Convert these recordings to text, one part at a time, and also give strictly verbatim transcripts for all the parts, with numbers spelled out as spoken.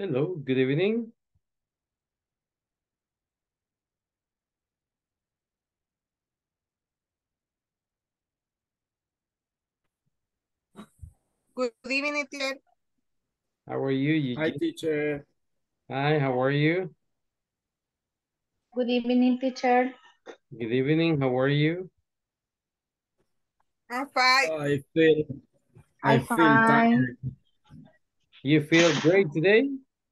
Hello, good evening. Good evening, teacher. How are you, Hi, Eugene? teacher. Hi, how are you? Good evening, teacher. Good evening, how are you? I'm fine. I feel, I I'm feel fine. tired. You feel great today?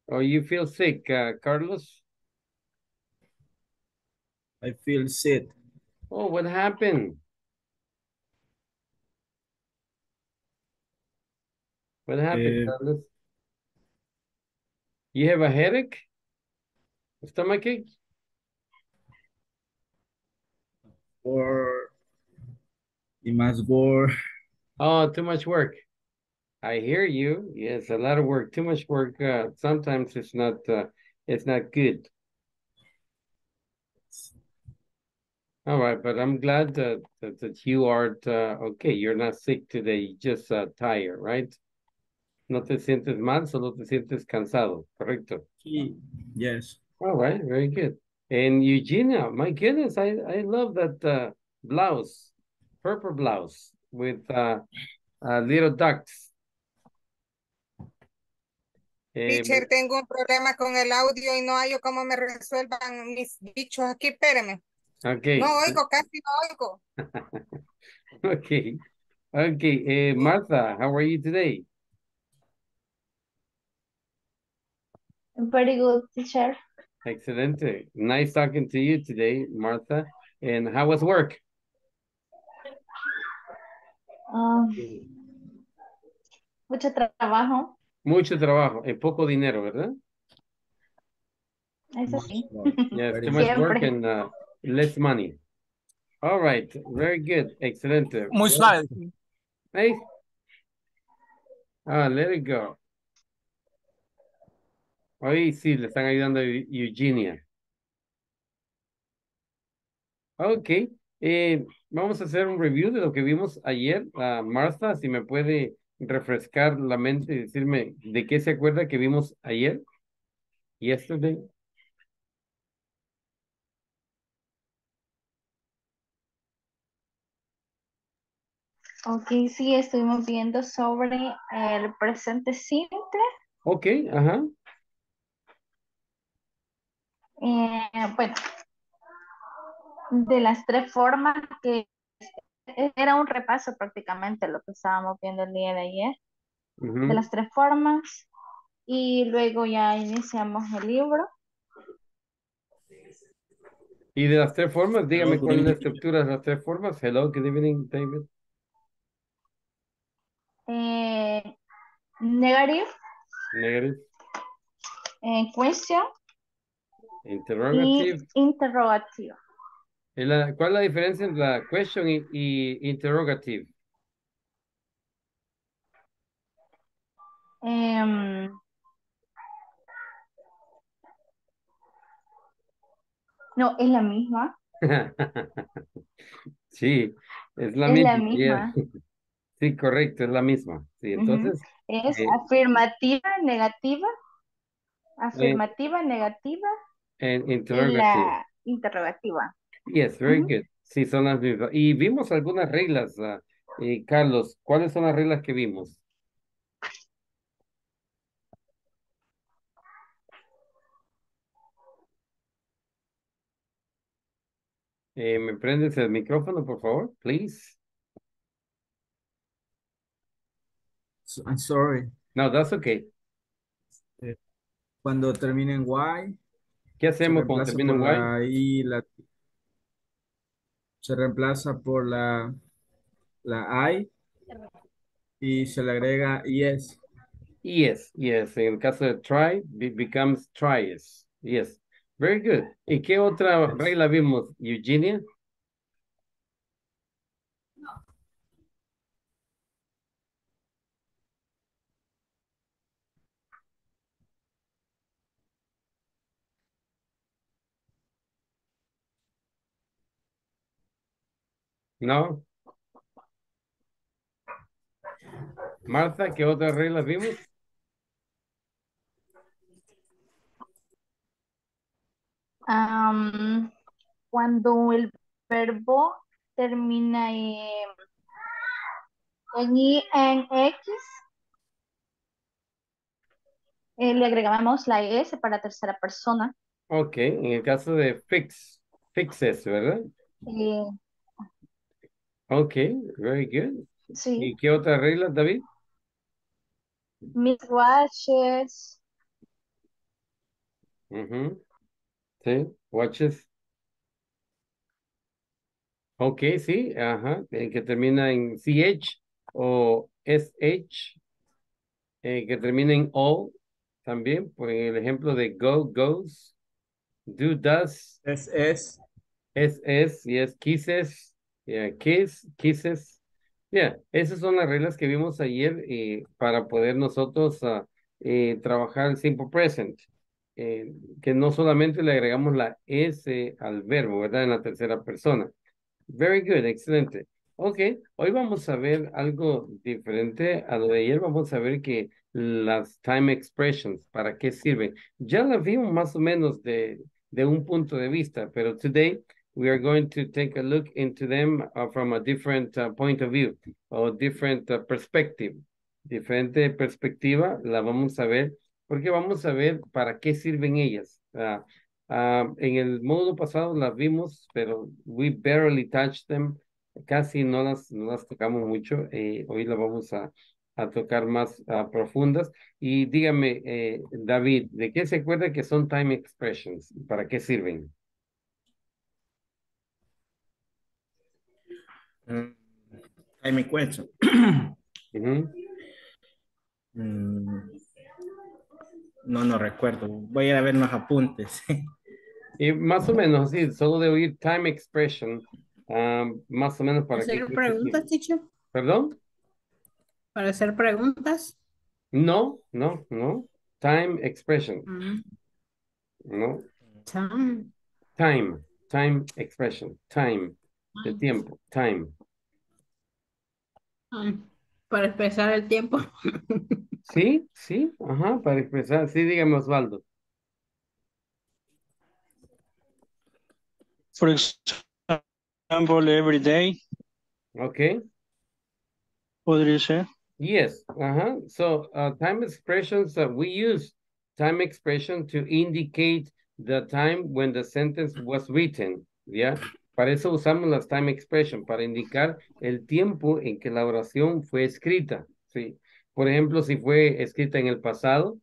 Or you feel sick, uh, Carlos? I feel sick. Oh, what happened? What happened, Uh, Carlos? You have a headache? A stomachache? Or it must work. Oh, too much work. I hear you. Yes, a lot of work. Too much work. Uh, sometimes it's not. Uh, it's not good. All right, but I'm glad that that, that you aren't uh, okay. You're not sick today. You're just uh, tired, right? No te sientes mal, solo te sientes cansado, correcto. He- Yes. All right, very good. And Eugenia, my goodness, I, I love that uh, blouse, purple blouse with uh, uh, little ducks. Eh, Teacher, tengo un problema con el audio y no hallo cómo me resuelvan mis bichos aquí. Espérame. No okay, oigo, casi no oigo. okay, okay. Eh, Martha, how are you today? I'm pretty good, teacher. Excelente. Nice talking to you today, Martha. And how was work? Um, Mucho trabajo. Mucho trabajo, y poco dinero, ¿verdad? Eso Must sí. work. Yes, Very too much work Siempre. and uh, less money. All right, very good, excellent. Muy Well, suave. nice. Ah, let it go. Hoy sí le están ayudando a Eu- Eugenia. Ok, eh, vamos a hacer un review de lo que vimos ayer. Ah, Martha, si me puede refrescar la mente y decirme de qué se acuerda que vimos ayer, yesterday. Ok, sí, estuvimos viendo sobre el presente simple. Ok, ajá, Eh, bueno, de las tres formas que era un repaso prácticamente lo que estábamos viendo el día de ayer, de ujú, las tres formas. Y luego ya iniciamos el libro. y de las tres formas, Hello, dígame good cuál es la evening, teacher. estructura de las tres formas. Hello, good evening, David. Eh, Negative, Negative, eh, question y interrogative. interrogativo. Es la- ¿Cuál es la diferencia entre la question y, y interrogative? Em, No, es la misma, Sí, es la es la misma. Yeah. misma. Sí, correcto, es la misma. Sí, Ujú. entonces, Es eh, afirmativa, negativa, eh, afirmativa, negativa and y interrogative. la interrogativa. Yes, very Ujú. good. Sí, son las mismas. Y vimos algunas reglas, ah, eh, Carlos. ¿Cuáles son las reglas que vimos? Eh, ¿me prendes el micrófono, por favor? Please. So- I'm sorry. No, that's okay. Eh, Cuando terminen Y, ¿Qué se hacemos cuando reemplaza termina por en Y? la I, la, se reemplaza por la, la I y se le agrega yes. Yes, yes. En el caso de try, be- becomes tries. Yes. Very good. ¿Y qué otra Yes. regla vimos, Eugenia? No. Martha, ¿qué otra regla vimos? cuando el verbo termina en, en I, en X, eh, le agregamos la S para tercera persona. Ok, en el caso de fix, fixes, ¿verdad? Sí. Ok, very good. Sí. ¿Y qué otras reglas, David? Mis watches. Uh-huh. Sí, watches. Ok, sí, ajá, el que termina en C H o S H, el que termina en O, también, por el ejemplo de go, goes, do, does, S S, S S, yes, kisses, yeah, kiss, kisses, yeah, esas son las reglas que vimos ayer eh, para poder nosotros uh, eh, trabajar el simple present. Eh, que no solamente le agregamos la S al verbo, ¿verdad? En la tercera persona. Very good, excelente. Ok, hoy vamos a ver algo diferente a lo de ayer. Vamos a ver que las time expressions, ¿para qué sirven? Ya las vimos más o menos de, de un punto de vista, pero today we are going to take a look into them uh, from a different uh, point of view, or different uh, perspective. Diferente perspectiva la vamos a ver porque vamos a ver para qué sirven ellas. Uh, uh, en el módulo pasado las vimos, pero we barely touched them. Casi no las, no las tocamos mucho. Eh, hoy las vamos a, a tocar más uh, profundas. Y dígame, eh, David, ¿de qué se acuerda que son time expressions? ¿Para qué sirven? Mm, time expression. uh-huh. mm. No, no recuerdo. Voy a ver los apuntes. Y más o menos, sí, solo de oír time expression, um, más o menos para... ¿Hacer preguntas, teacher? ¿Perdón? ¿Para hacer preguntas? No, no, no. Time expression. Uh-huh. No. Time. Time. Time expression. Time. De tiempo. Time. Uh, para expresar el tiempo. Sí, sí, ajá, para expresar. Sí, dígame, Osvaldo. For example, every day. Okay. Podría ser. Yes, ajá. So, uh, time expressions, uh, we use time expression to indicate the time when the sentence was written, yeah. Para eso usamos las time expression, para indicar el tiempo en que la oración fue escrita, sí. Por ejemplo, si fue escrita en el pasado,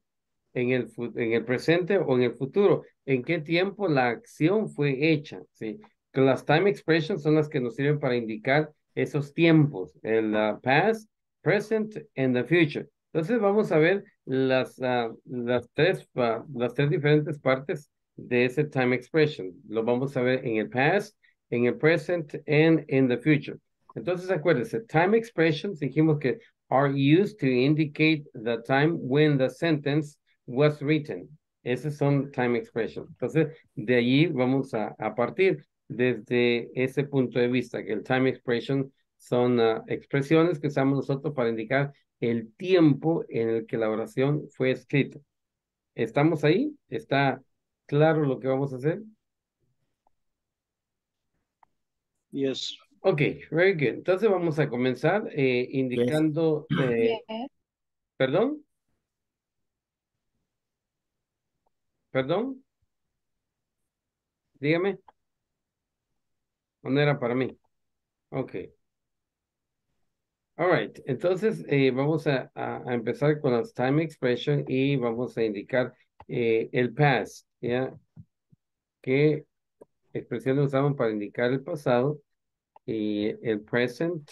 en el, en el presente o en el futuro. ¿En qué tiempo la acción fue hecha? ¿Sí? Las time expressions son las que nos sirven para indicar esos tiempos. El uh, past, present, and the future. Entonces vamos a ver las, uh, las, tres, uh, las tres diferentes partes de ese time expression. Lo vamos a ver en el past, en el present, and in the future. Entonces acuérdense, time expressions dijimos que are used to indicate the time when the sentence was written. Esas son time expressions. Entonces, de allí vamos a, a partir desde ese punto de vista, que el time expression son uh, expresiones que usamos nosotros para indicar el tiempo en el que la oración fue escrita. ¿Estamos ahí? ¿Está claro lo que vamos a hacer? Yes. Ok, very good. Entonces vamos a comenzar eh, indicando... Eh, yeah. ¿Perdón? ¿Perdón? Dígame. ¿Dónde era para mí? Ok. All right. Entonces eh, vamos a, a, a empezar con las time expression y vamos a indicar eh, el past. ¿Ya? ¿Qué expresiones usamos para indicar el pasado? Y el present,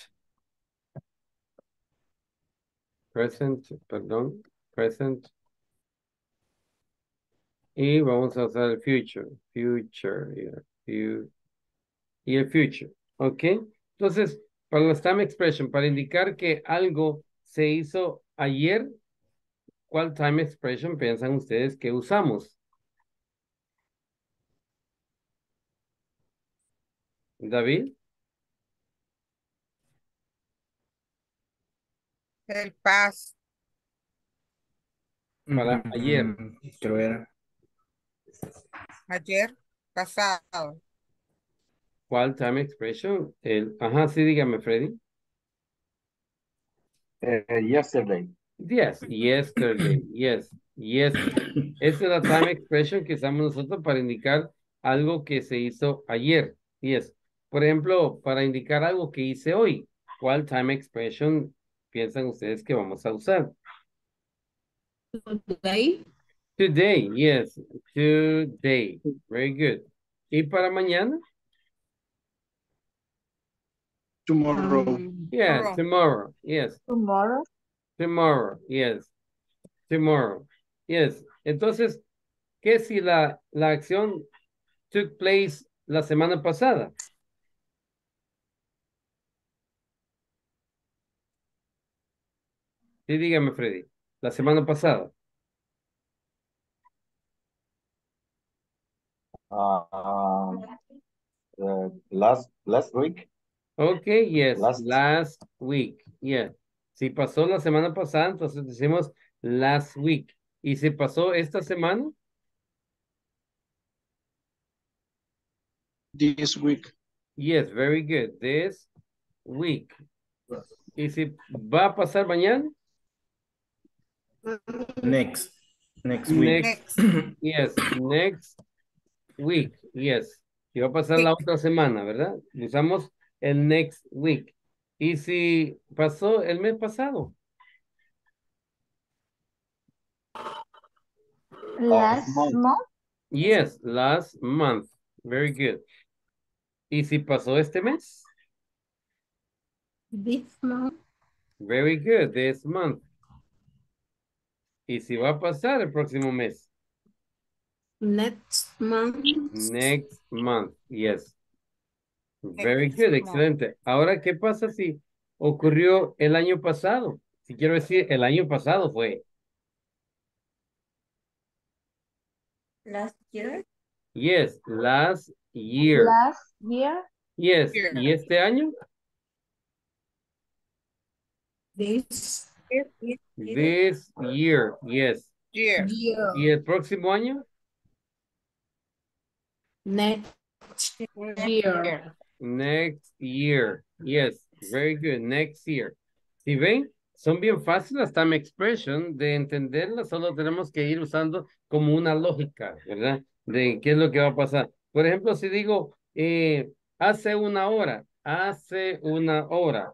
present, perdón, present. Y vamos a usar el future, future, yeah, future, y el future, ¿ok? Entonces, para la time expression, para indicar que algo se hizo ayer, ¿cuál time expression piensan ustedes que usamos? David. El past. Para ayer. Creo era. Ayer, pasado. ¿Cuál time expression? El, ajá, sí, dígame, Freddy. Uh, yesterday. Yes, yesterday, yes, yes. Esa es la time expression que usamos nosotros para indicar algo que se hizo ayer. Yes. Por ejemplo, para indicar algo que hice hoy, ¿cuál time expression piensan ustedes que vamos a usar? Today. Today, yes. Today. Very good. ¿Y para mañana? Tomorrow. Um, yes, tomorrow. tomorrow. Yes. Tomorrow. Tomorrow, yes. Tomorrow, yes. Entonces, ¿qué si la, la acción took place la semana pasada? Sí, dígame, Freddy. La semana pasada. Uh, uh, last last week. Okay, yes. Last, last week. Yeah. Si pasó la semana pasada, entonces decimos last week. ¿Y si pasó esta semana? This week. Yes, very good. This week. ¿Y si va a pasar mañana? Next. Next week. Next. Yes, next week. Yes. Y va a pasar la otra semana, ¿verdad? Usamos el next week. ¿Y si pasó el mes pasado? Last month. Yes, last month. Very good. ¿Y si pasó este mes? This month. Very good, this month. ¿Y si va a pasar el próximo mes? Next month. Next month, yes. Very good, excelente. Ahora, ¿qué pasa si ocurrió el año pasado? Si quiero decir, el año pasado fue. Last year. Yes, last year. Last year. Yes, year. ¿Y este año? This year. This year, yes. Year. ¿Y el próximo año? Next year. Next year. Yes, very good. Next year. ¿Sí ven? Son bien fáciles las time expression de entenderlas. Solo tenemos que ir usando como una lógica, ¿verdad? De qué es lo que va a pasar. Por ejemplo, si digo, eh, hace una hora. Hace una hora.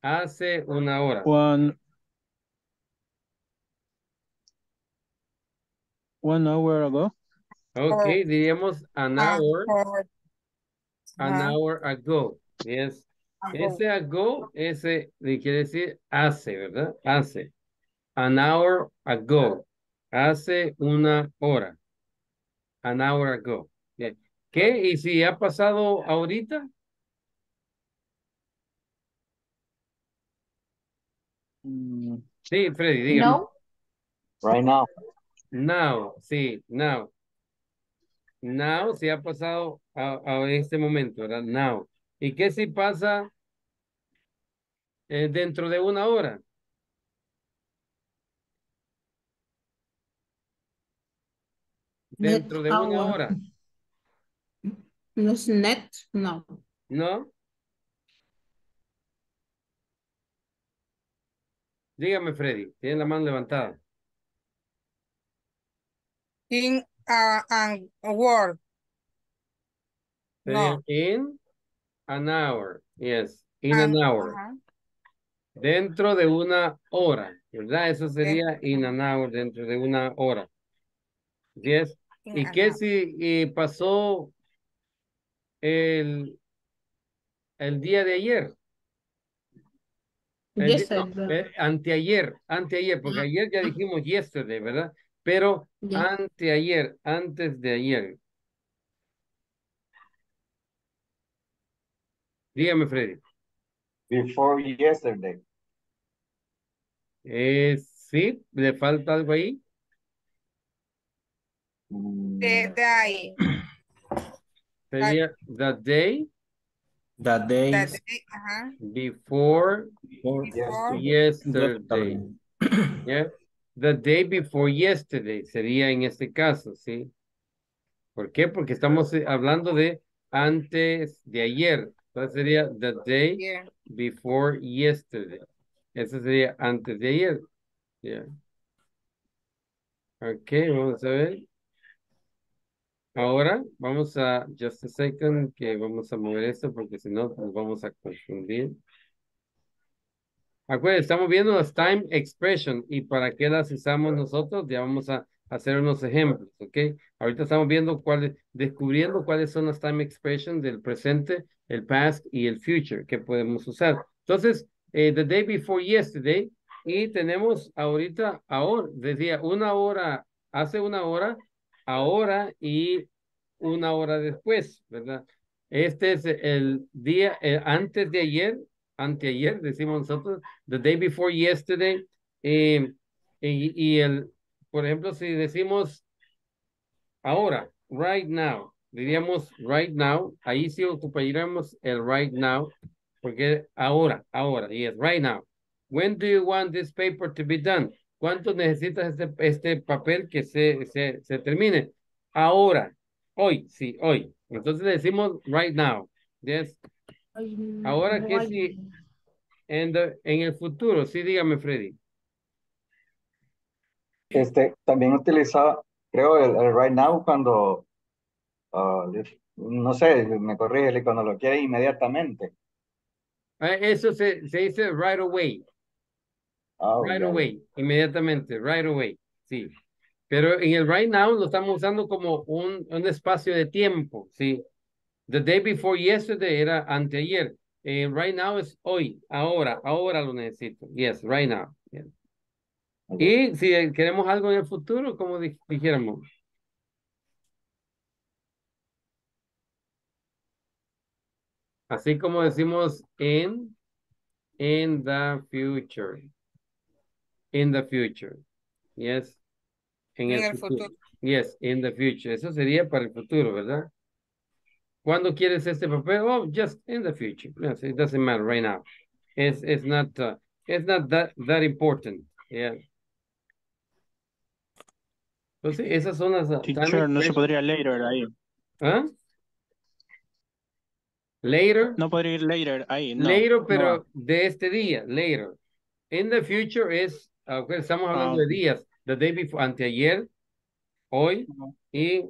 Hace una hora. One. One hour ago. Okay, diríamos an hour. An hour ago. Yes. Ese ago, ese quiere decir hace, ¿verdad? Hace. An hour ago. Hace una hora. An hour ago. Yes. ¿Qué? ¿Y si ha pasado ahorita? Sí, Freddy, dígame. No. Right now. Now, sí, now. Now, si ha pasado a, a este momento, ¿verdad? Now. ¿Y qué si pasa eh, dentro de una hora? Dentro net de hour. Una hora. No es net, no. ¿No? Dígame, Freddy, tiene la mano levantada. In uh, an hour. No. In an hour. Yes. In an, an hour. Uh-huh. Dentro de una hora. ¿Verdad? Eso sería in an hour. Dentro de una hora. Yes. In ¿Y qué hour. Si y pasó el, el día de ayer? El yesterday. Día, eh, anteayer. Anteayer. Porque ayer ya dijimos yesterday, ¿verdad? Pero yeah. anteayer, antes de ayer. Dígame, Freddy. Before yesterday. Eh, sí, le falta algo ahí. The day. Sería the day. The day. The day. Uh-huh. Before, before yesterday. yesterday. Yeah. the day before yesterday, sería en este caso, ¿sí? ¿Por qué? Porque estamos hablando de antes de ayer. Entonces sería the day yeah. before yesterday. Eso sería antes de ayer. Yeah. Ok, vamos a ver. Ahora vamos a, just a second, que vamos a mover esto porque si no nos vamos a confundir. Acuérdense, estamos viendo las time expression y para qué las usamos nosotros, ya vamos a hacer unos ejemplos, ¿ok? Ahorita estamos viendo cuáles, descubriendo cuáles son las time expressions del presente, el past y el future que podemos usar. Entonces, eh, the day before yesterday, y tenemos ahorita, ahora, decía una hora, hace una hora, ahora y una hora después, ¿verdad? Este es el día, eh, antes de ayer, anteayer, decimos nosotros, the day before yesterday, eh, y, y el, por ejemplo, si decimos ahora, right now, diríamos right now, ahí sí ocuparíamos el right now, porque ahora, ahora, y es right now. When do you want this paper to be done? ¿Cuánto necesitas este, este papel que se, se, se termine? Ahora, hoy, sí, hoy. Entonces decimos right now, yes. Ahora que sí, en, the, en el futuro, sí, dígame, Freddy. Este, también utilizaba, creo, el, el right now cuando, uh, no sé, me corrige, cuando lo quiere inmediatamente. Eso se, se dice right away. Oh, right yeah. away, inmediatamente, right away, sí. Pero en el right now lo estamos usando como un, un espacio de tiempo, sí. The day before yesterday era anteayer. Eh, right now es hoy, ahora, ahora lo necesito. Yes, right now. Yes. Okay. Y si queremos algo en el futuro, como dij dijéramos. Así como decimos in, in the future. In the future. Yes. En, en el, el futuro. futuro. Yes, in the future. Eso sería para el futuro, ¿verdad? ¿Cuándo quieres este papel? Oh, just in the future. Yes, it doesn't matter right now. It's, it's not, uh, it's not that, that important. Yeah. Entonces, esas son las... Teacher, no se podría later ahí. ¿Ah? Later. No podría ir later ahí. No, later, pero no. De este día, later. In the future es, okay, estamos hablando oh. de días. The day before, anteayer, hoy y...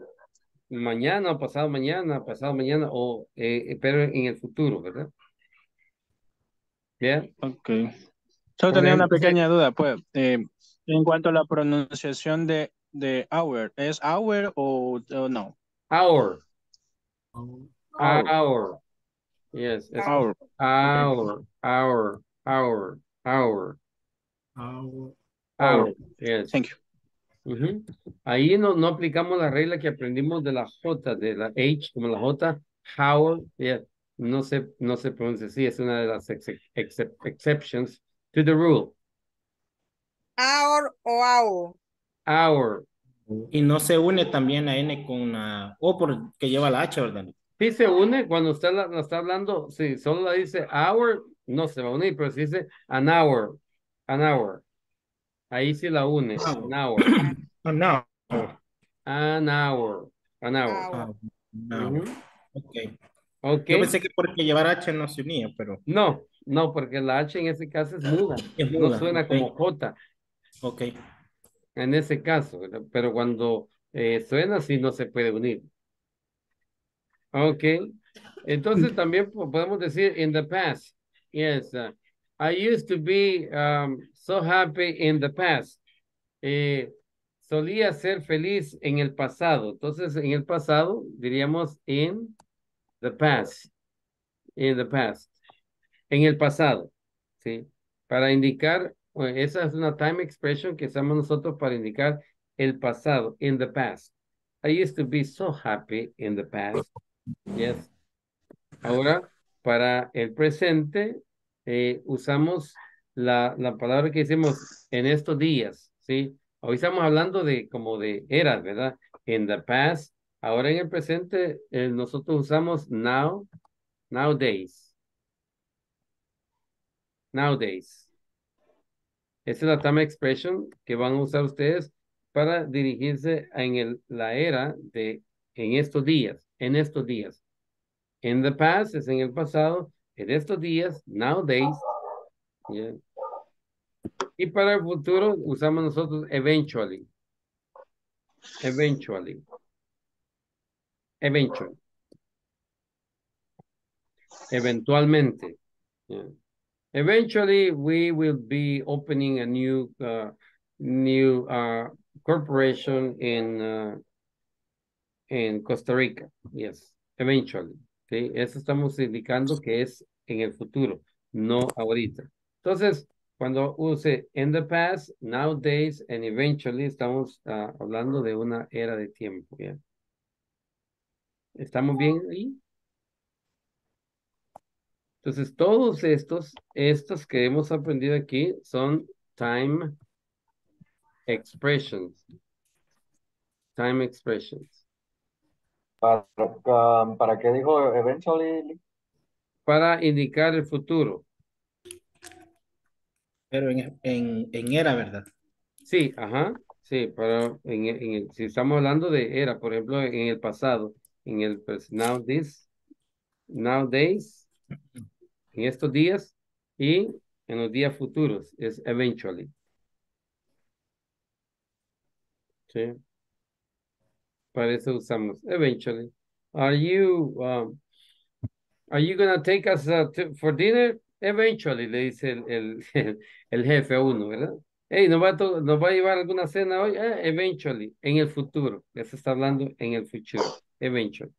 mañana, pasado mañana, pasado mañana, o eh, pero en el futuro, ¿verdad? ¿Bien? Ok. Yo tenía una pequeña duda, pues. Eh, en cuanto a la pronunciación de, de hour, ¿es hour o, o no? Hour. Hour. Hour. Yes. Hour. Hour. Hour. Hour. Hour. Hour. Hour. Yes. Thank you. Uh-huh. Ahí no, no aplicamos la regla que aprendimos de la J, de la H, como la J, how, yeah, no se, no se pronuncia así, es una de las ex, ex, exceptions to the rule. Hour o hour. Hour. Y no se une también la N con la O porque lleva la H, ¿verdad? Sí se une, cuando usted la, la está hablando, si sí, solo la dice hour, no se va a unir, pero si dice an hour, an hour. Ahí sí la une, an hour. An hour. An hour. An hour. An hour. Okay. Okay. Yo pensé que porque llevar H no se unía, pero... No, no, porque la H en ese caso es muda. Es muda. No suena okay. como J. Ok. En ese caso, pero cuando eh, suena sí no se puede unir. Ok. Entonces también podemos decir in the past. Yes, uh, I used to be um, so happy in the past. Eh, solía ser feliz en el pasado. Entonces, en el pasado, diríamos in the past. In the past. En el pasado. ¿Sí? Para indicar, bueno, esa es una time expression que usamos nosotros para indicar el pasado. In the past. I used to be so happy in the past. Yes. Ahora, para el presente... Eh, usamos la, la palabra que hicimos en estos días, ¿sí? Hoy estamos hablando de como de eras, ¿verdad? In the past. Ahora en el presente, eh, nosotros usamos now, nowadays. Nowadays. Esa es la time expression que van a usar ustedes para dirigirse en el, la era de en estos días, en estos días. In the past es en el pasado, en estos días, nowadays. Yeah. Y para el futuro usamos nosotros eventually. Eventually. Eventually. Eventualmente. Yeah. Eventually, we will be opening a new uh, new uh, corporation in uh, in Costa Rica. Yes, eventually. Okay. Eso estamos indicando que es en el futuro, no ahorita. Entonces, cuando use in the past, nowadays, and eventually, estamos uh, hablando de una era de tiempo. Yeah. ¿Estamos bien ahí? Entonces, todos estos, estos que hemos aprendido aquí son time expressions. Time expressions. ¿Para, um, ¿para qué dijo eventually? Para indicar el futuro. Pero en, en, en era, ¿verdad? Sí, ajá. Sí, para, en, en el, si estamos hablando de era, por ejemplo, en el pasado, en el now this, nowadays, en estos días y en los días futuros es eventually. Sí. Para eso usamos eventually. Are you um, are you gonna take us uh, to, for dinner? Eventually, le dice el, el, el, el jefe a uno, ¿verdad? Hey, ¿nos va a, nos va a llevar alguna cena hoy? Eh, eventually, en el futuro. Eso está hablando en el futuro. Eventually.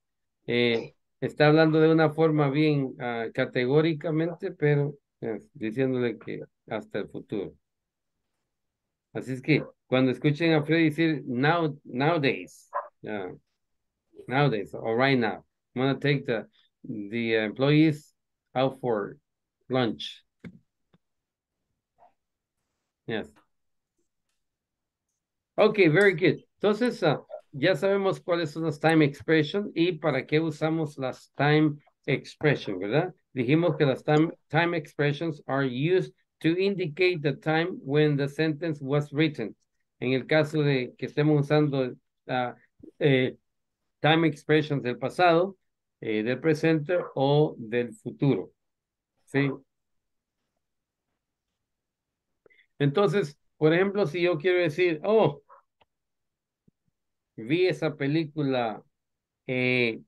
Eh, Está hablando de una forma bien uh, categóricamente, pero yes, diciéndole que hasta el futuro. Así es que cuando escuchen a Freddy decir now, nowadays, uh, nowadays or right now, I'm gonna take the the employees out for lunch. Yes. Okay, very good. Entonces. Uh, Ya sabemos cuáles son las time expressions y para qué usamos las time expressions, ¿verdad? Dijimos que las time, time expressions are used to indicate the time when the sentence was written. En el caso de que estemos usando uh, eh, time expressions del pasado, eh, del presente o del futuro. ¿Sí? Entonces, por ejemplo, si yo quiero decir, oh, vi esa película eh,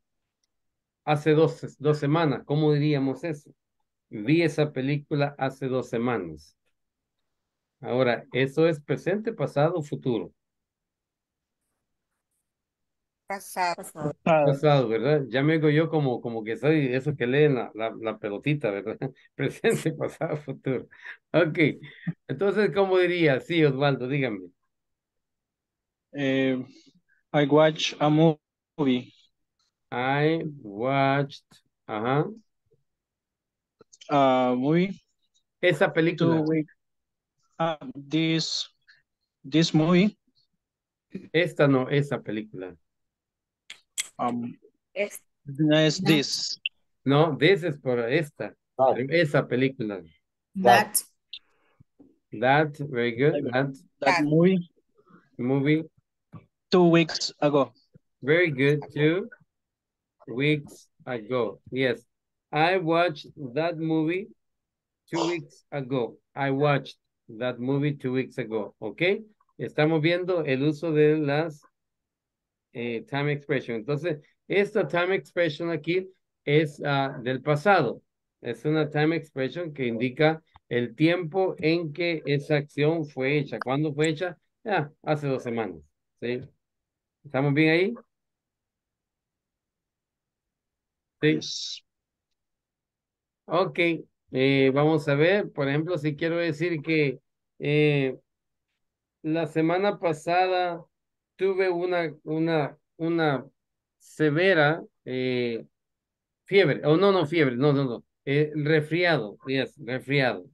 hace dos, dos semanas. ¿Cómo diríamos eso? Vi esa película hace dos semanas. Ahora, ¿eso es presente, pasado o futuro? Pasado. Pasado, ¿verdad? Ya me oigo yo como, como que soy eso que leen la, la, la pelotita, ¿verdad? Presente, pasado, futuro. Ok. Entonces, ¿cómo diría? Sí, Osvaldo, dígame. Eh... I watched a movie. I watched uh-huh. a movie. Esa película. To, uh, this, this movie. Esta no, esa película. Um, es, no es this. No, this es por esta. Oh. Esa película. That. That, very good. That, that movie. Movie. Two weeks ago. Very good. Two weeks ago. Yes. I watched that movie two weeks ago. I watched that movie two weeks ago. Okay. Estamos viendo el uso de las eh, time expression. Entonces, esta time expression aquí es uh, del pasado. Es una time expression que indica el tiempo en que esa acción fue hecha. ¿Cuándo fue hecha? Ah, hace dos semanas. Sí. ¿Estamos bien ahí? Sí. Yes. Ok. Eh, vamos a ver, por ejemplo, si quiero decir que eh, la semana pasada tuve una, una, una severa eh, fiebre. Oh, no, no, fiebre. No, no, no. Eh, resfriado. Yes, resfriado.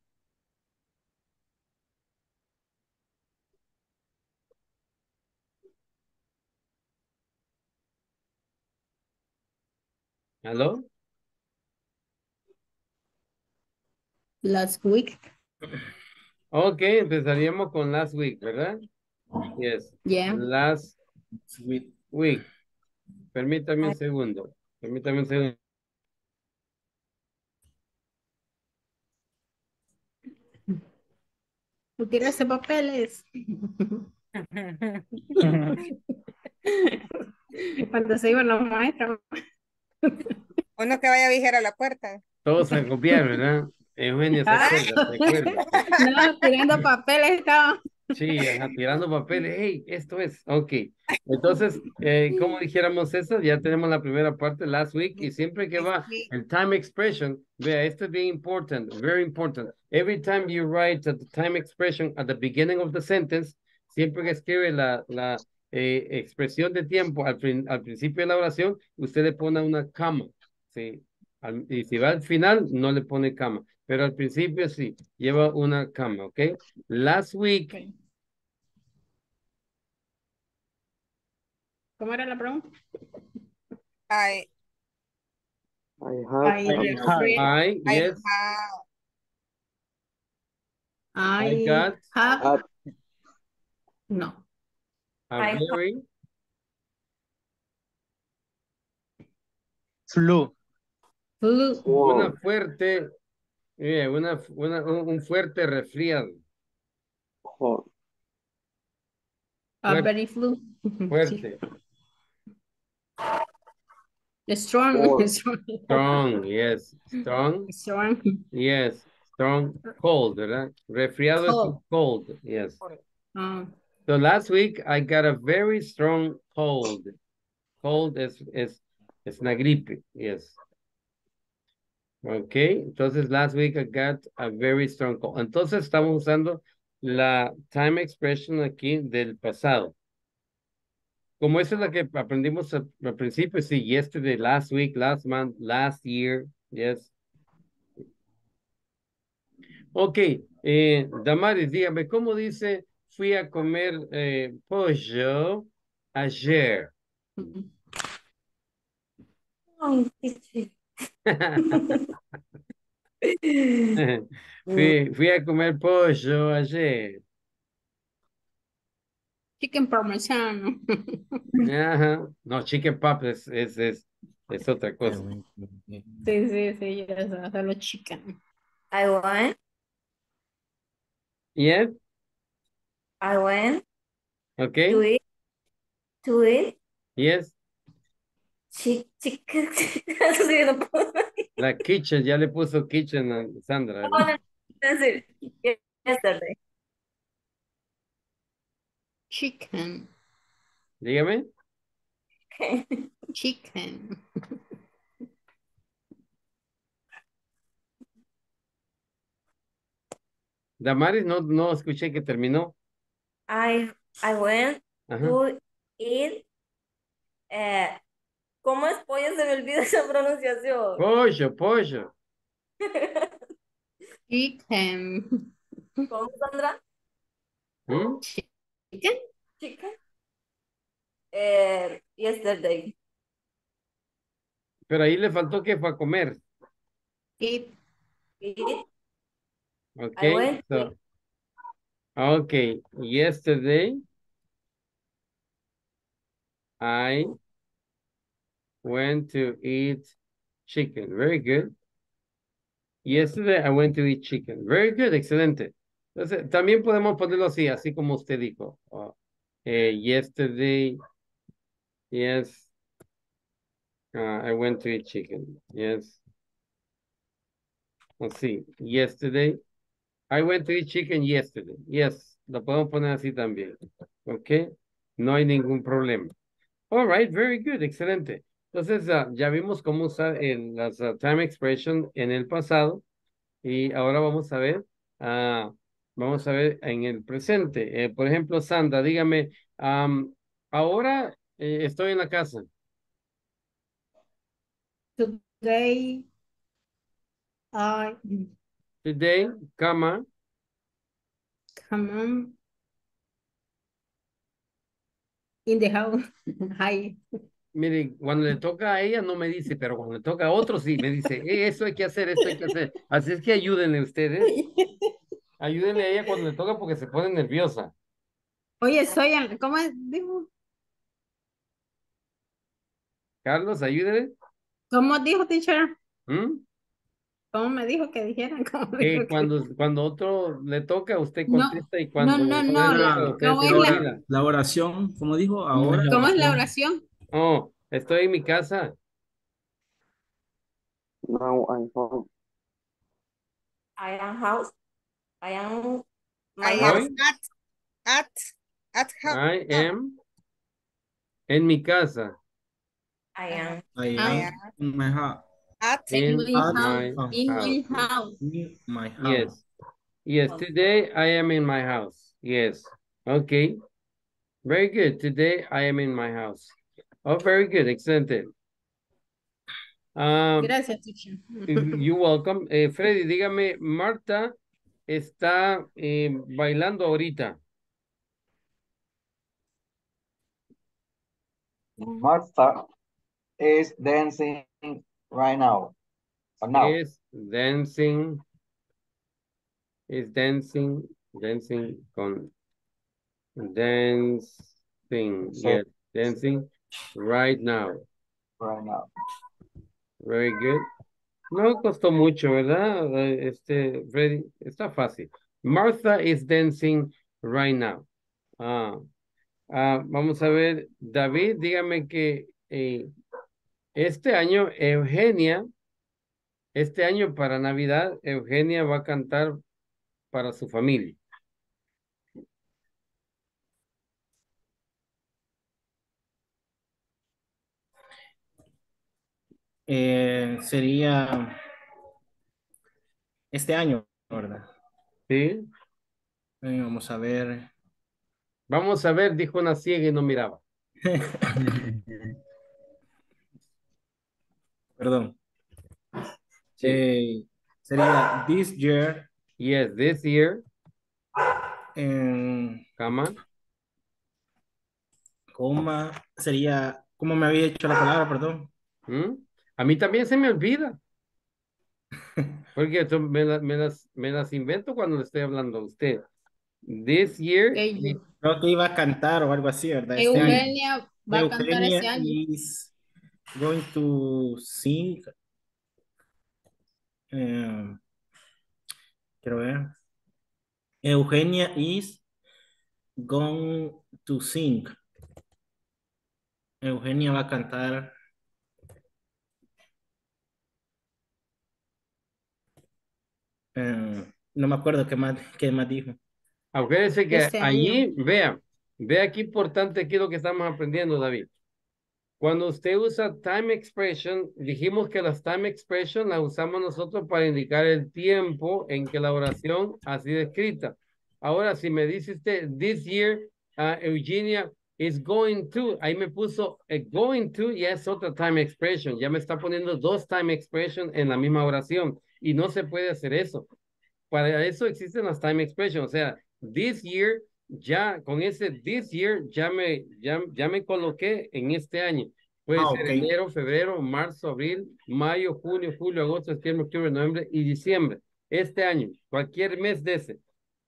Hello? Last week. Okay, empezaríamos con last week, ¿verdad? Yes. Yeah. Last week. week. Permítame un segundo. Permítame un segundo. ¿Tú tienes papeles? Cuando se iban los maestros. Uno que vaya a vigilar a la puerta. Todos se copiaron, ¿verdad? Eugenia se acuerda, se acuerda. No, tirando papeles estaba. Sí, tirando papeles. Hey, esto es. Ok. Entonces, eh, como dijéramos eso, ya tenemos la primera parte, last week, y siempre que va el time expression, vea, esto es bien important, very important. Every time you write the time expression at the beginning of the sentence, siempre que escribe la, la eh, expresión de tiempo al, al principio de la oración, usted le pone una coma, ¿sí? Al, y si va al final, no le pone coma. Pero al principio sí, lleva una coma, ¿ok? Last week. Okay. ¿Cómo era la pregunta? I. I have. I, I, have, I, I yes. Have, I got. Have, have, no. A very. Flu. Flu. Una fuerte. Yeah, una, una, un fuerte resfriado. Oh. A very flu. Fuerte. Strong. Oh. Strong, yes. Strong. Strong. Yes. Strong. Cold, ¿verdad? Resfriado es cold, yes. Oh. So last week I got a very strong cold. Cold es, es, es una gripe, yes. Okay, entonces last week I got a very strong cold. Entonces estamos usando la time expression aquí del pasado. Como esa es la que aprendimos al, al principio, sí, yesterday, last week, last month, last year, yes. Okay, eh, Damaris, dígame, ¿cómo dice fui a comer eh, pollo ayer? Oh, fui, fui a comer pollo ayer. Chicken parmesan. Ajá. No, chicken pop es, es, es, es otra cosa. Sí, sí, sí, ya solo chicken. I went. Yes. I went. Okay. To eat. To eat. Yes. La kitchen, ya le puso kitchen a Sandra. Oh, no, no, yesterday. Chicken. Dígame. Chicken. Damaris, no, no escuché que terminó. I, I went Ajá. to eat uh, ¿Cómo es pollo? Se me olvida esa pronunciación. Pollo, pollo. Chicken. ¿Cómo, Sandra? ¿Mm? Chicken. Chicken. Eh, yesterday. Pero ahí le faltó que fue a comer. Eat. Eat. Okay. So, okay. Yesterday. I. Went to eat chicken. Very good. Yesterday I went to eat chicken. Very good. Excelente. Entonces, también podemos ponerlo así, así como usted dijo. Oh, eh, yesterday, yes, uh, I went to eat chicken. Yes. Let's see. Yesterday, I went to eat chicken yesterday. Yes. Lo podemos poner así también. Ok. No hay ningún problema. All right. Very good. Excelente. Entonces, uh, ya vimos cómo usar el, las uh, time expression en el pasado y ahora vamos a ver, uh, vamos a ver en el presente. Eh, por ejemplo, Sandra, dígame, um, ahora eh, estoy en la casa. Today, uh, Today, cama. Cama. In the house. Hi. Mire, cuando le toca a ella no me dice, pero cuando le toca a otro sí me dice, eh, eso hay que hacer, esto hay que hacer. Así es que ayúdenle ustedes. Ayúdenle a ella cuando le toca porque se pone nerviosa. Oye, soy... El, ¿Cómo es? Dijo? Carlos, ayúdenle. ¿Cómo dijo, teacher? ¿Mm? ¿Cómo me dijo que dijeran? Eh, cuando, que... cuando otro le toca, usted contesta no, y cuando... No, no, no. La, ¿cómo es la... la oración? ¿Cómo dijo ahora? ¿Cómo es la oración? Oh, estoy en mi casa. Now I'm home. I am house. I am... I am at, at, at home. I am en mi casa. I am. I am, I am in my house. At in my house. In my house. In my house. Yes. Yes, today I am in my house. Yes. Okay. Very good. Today I am in my house. Oh, very good. Excellent. Um, Gracias, teacher. You're welcome. Eh, Freddy, dígame, Marta está eh, bailando ahorita. Marta is dancing right now. For now. Is dancing. Is dancing. Dancing. Con, dancing. So, yes. Dancing right now. Right now. Very good. No costó mucho, ¿verdad? Este, Freddy, está fácil. Martha is dancing right now. Ah, ah, vamos a ver, David, dígame que eh, este año Eugenia, este año para Navidad, Eugenia va a cantar para su familia. Eh, sería este año, ¿verdad? Sí. Eh, vamos a ver. Vamos a ver, dijo una ciega y no miraba. Perdón. Sí. Eh, sería this year. Yes, this year. Eh, Cama. Coma. Sería, ¿cómo me había hecho la palabra, perdón? ¿Mm? A mí también se me olvida. Porque yo me, la, me, las, me las invento cuando le estoy hablando a usted. This year. Hey, creo que iba a cantar o algo así, ¿verdad? Este Eugenia año. Va Eugenia a cantar este año. Is going to sing. Eh, quiero ver. Eugenia is going to sing. Eugenia va a cantar. Uh, no me acuerdo qué más, qué más dijo. Acuérdense que este allí, vean, vean qué importante aquí lo que estamos aprendiendo, David. Cuando usted usa time expression, dijimos que las time expression las usamos nosotros para indicar el tiempo en que la oración ha sido escrita. Ahora, si me dice usted, this year, uh, Eugenia is going to, ahí me puso uh, going to y es otra time expression. Ya me está poniendo dos time expression en la misma oración. Y no se puede hacer eso. Para eso existen las time expressions. O sea, this year, ya con ese this year, ya me, ya, ya me coloqué en este año. Puede ah, ser okay. Enero, febrero, marzo, abril, mayo, junio, julio, agosto, septiembre, octubre, noviembre y diciembre. Este año, cualquier mes de ese.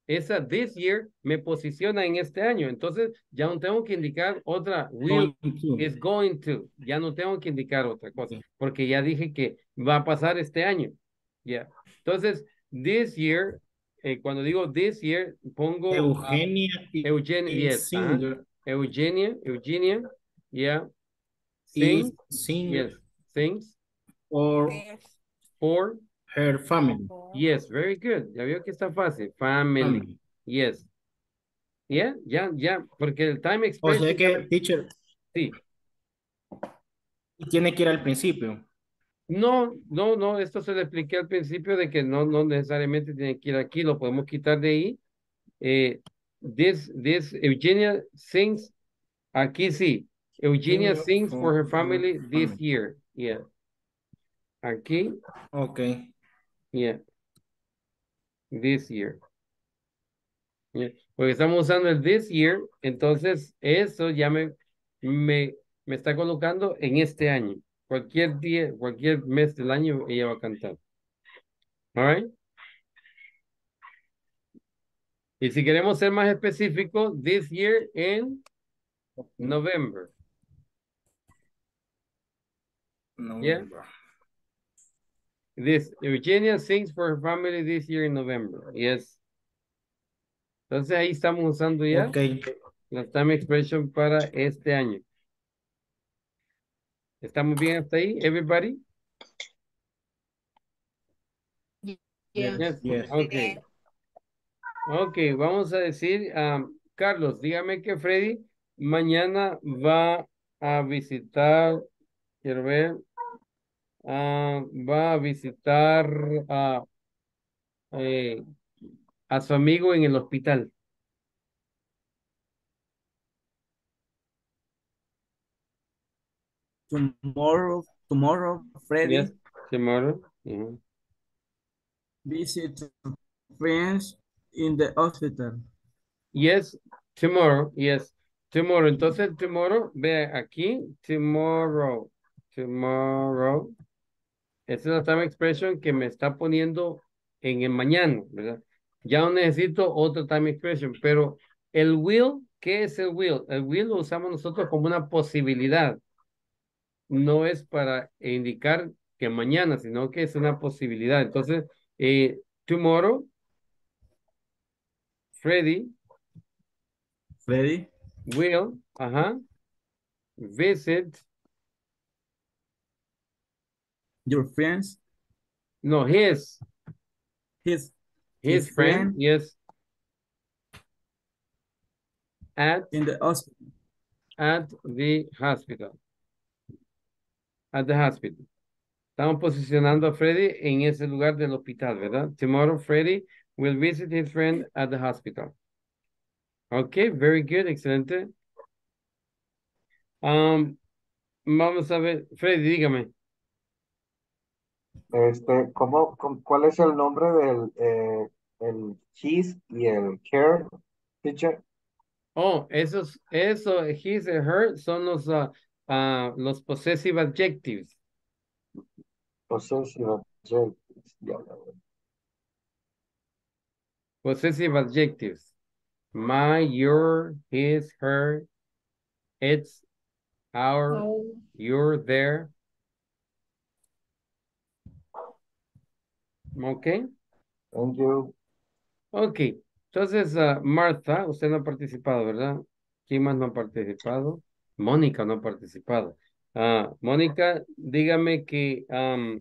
Esa this year me posiciona en este año. Entonces, ya no tengo que indicar otra. Will is going to. Ya no tengo que indicar otra cosa. Porque ya dije que va a pasar este año. Yeah. Entonces, this year, eh, cuando digo this year, pongo Eugenia. Uh, Eugenia, yes. Uh-huh. Eugenia, Eugenia, yeah. Sing, sing, yes, sings. Or, for her family. Yes, very good. Ya veo que está fácil. Family, family. Yes. Yeah, ya, yeah, ya, yeah. Porque el time expression. O sea que, teacher. Sí. Tiene que ir al principio. No, no, no, esto se le expliqué al principio de que no, no necesariamente tiene que ir aquí, lo podemos quitar de ahí. Eh, this, this, Eugenia sings, aquí sí, Eugenia sings for her family this year, yeah. Aquí. Okay. Yeah. This year. Yeah. Porque estamos usando el this year, entonces eso ya me, me, me está colocando en este año. Cualquier día, cualquier mes del año, ella va a cantar. All right. Y si queremos ser más específicos, this year in November. November. Yeah. This Virginia sings for her family this year in November. Yes. Entonces ahí estamos usando ya okay. la time expression para este año. ¿Estamos bien hasta ahí, everybody? Yes. Yes. Yes. Okay. Ok, vamos a decir, um, Carlos, dígame que Freddy mañana va a visitar, quiero ver, uh, va a visitar uh, eh, a su amigo en el hospital. Tomorrow, tomorrow, Freddy. Yes, tomorrow. Yeah. Visit friends in the hospital. Yes, tomorrow, yes, tomorrow. Entonces, tomorrow, ve aquí, tomorrow, tomorrow. Esa es la time expression que me está poniendo en el mañana, ¿verdad? Ya no necesito otra time expression, pero el will, ¿qué es el will? El will lo usamos nosotros como una posibilidad. No es para indicar que mañana, sino que es una posibilidad. Entonces, eh, tomorrow, Freddy. Freddy. Will. Ajá. Visit. Your friends. No, his. His. His, his friend, friend. Yes. At. In the hospital. At the hospital. At the hospital. Estamos posicionando a Freddy en ese lugar del hospital, ¿verdad? Tomorrow, Freddy will visit his friend at the hospital. Okay, very good, excelente. Um, vamos a ver, Freddy, dígame. Este, ¿cómo, con, ¿Cuál es el nombre del eh, el his y el her, teacher? Oh, esos, eso, his y her son los, uh, uh, los possessive adjectives. Possessive adjectives, ya la verdad. Possessive adjectives. My, your, his, her, its, our, oh. your, their. Okay. Thank you. Okay. Entonces, uh, Martha, usted no ha participado, ¿verdad? ¿Quién más no ha participado? Mónica no ha participado. Uh, Mónica, dígame que, um,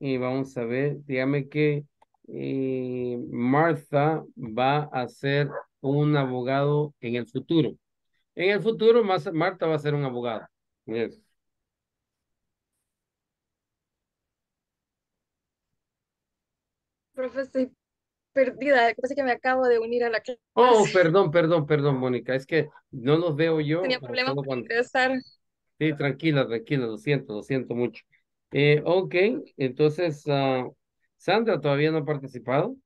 y vamos a ver, dígame que Y Martha va a ser un abogado en el futuro. En el futuro, Martha va a ser un abogado. Yes. Profe, estoy perdida. Parece que me acabo de unir a la clase. Oh, perdón, perdón, perdón, Mónica. Es que no los veo yo. Tenía problemas para ingresar. Sí, tranquila, tranquila. Lo siento, lo siento mucho. Eh, ok, entonces... Uh, Sandra todavía no ha participado.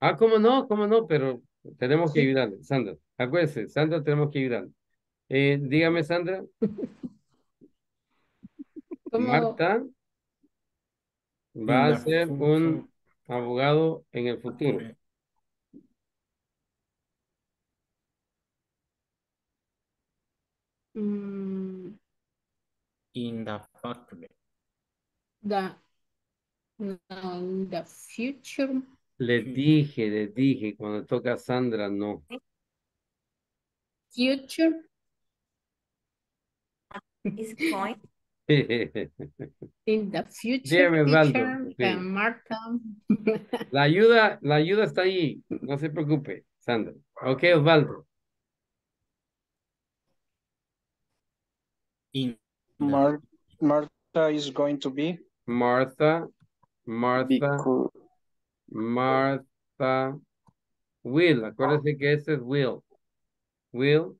Ah, cómo no, cómo no, pero tenemos que ayudarle, Sandra. Acuérdese, Sandra, tenemos que ayudarle. Eh, dígame, Sandra. ¿Cómo? Marta va a ser un abogado en el futuro. In the factory. Da. No, in the future. Les dije, les dije, cuando toca Sandra, no. Future. Is going. In the future. Future sí. Marta. La ayuda, la ayuda está ahí. No se preocupe, Sandra. Ok, Osvaldo. In Mar Marta is going to be. Martha. Martha, because... Martha, will, acuérdense que ese es will, will,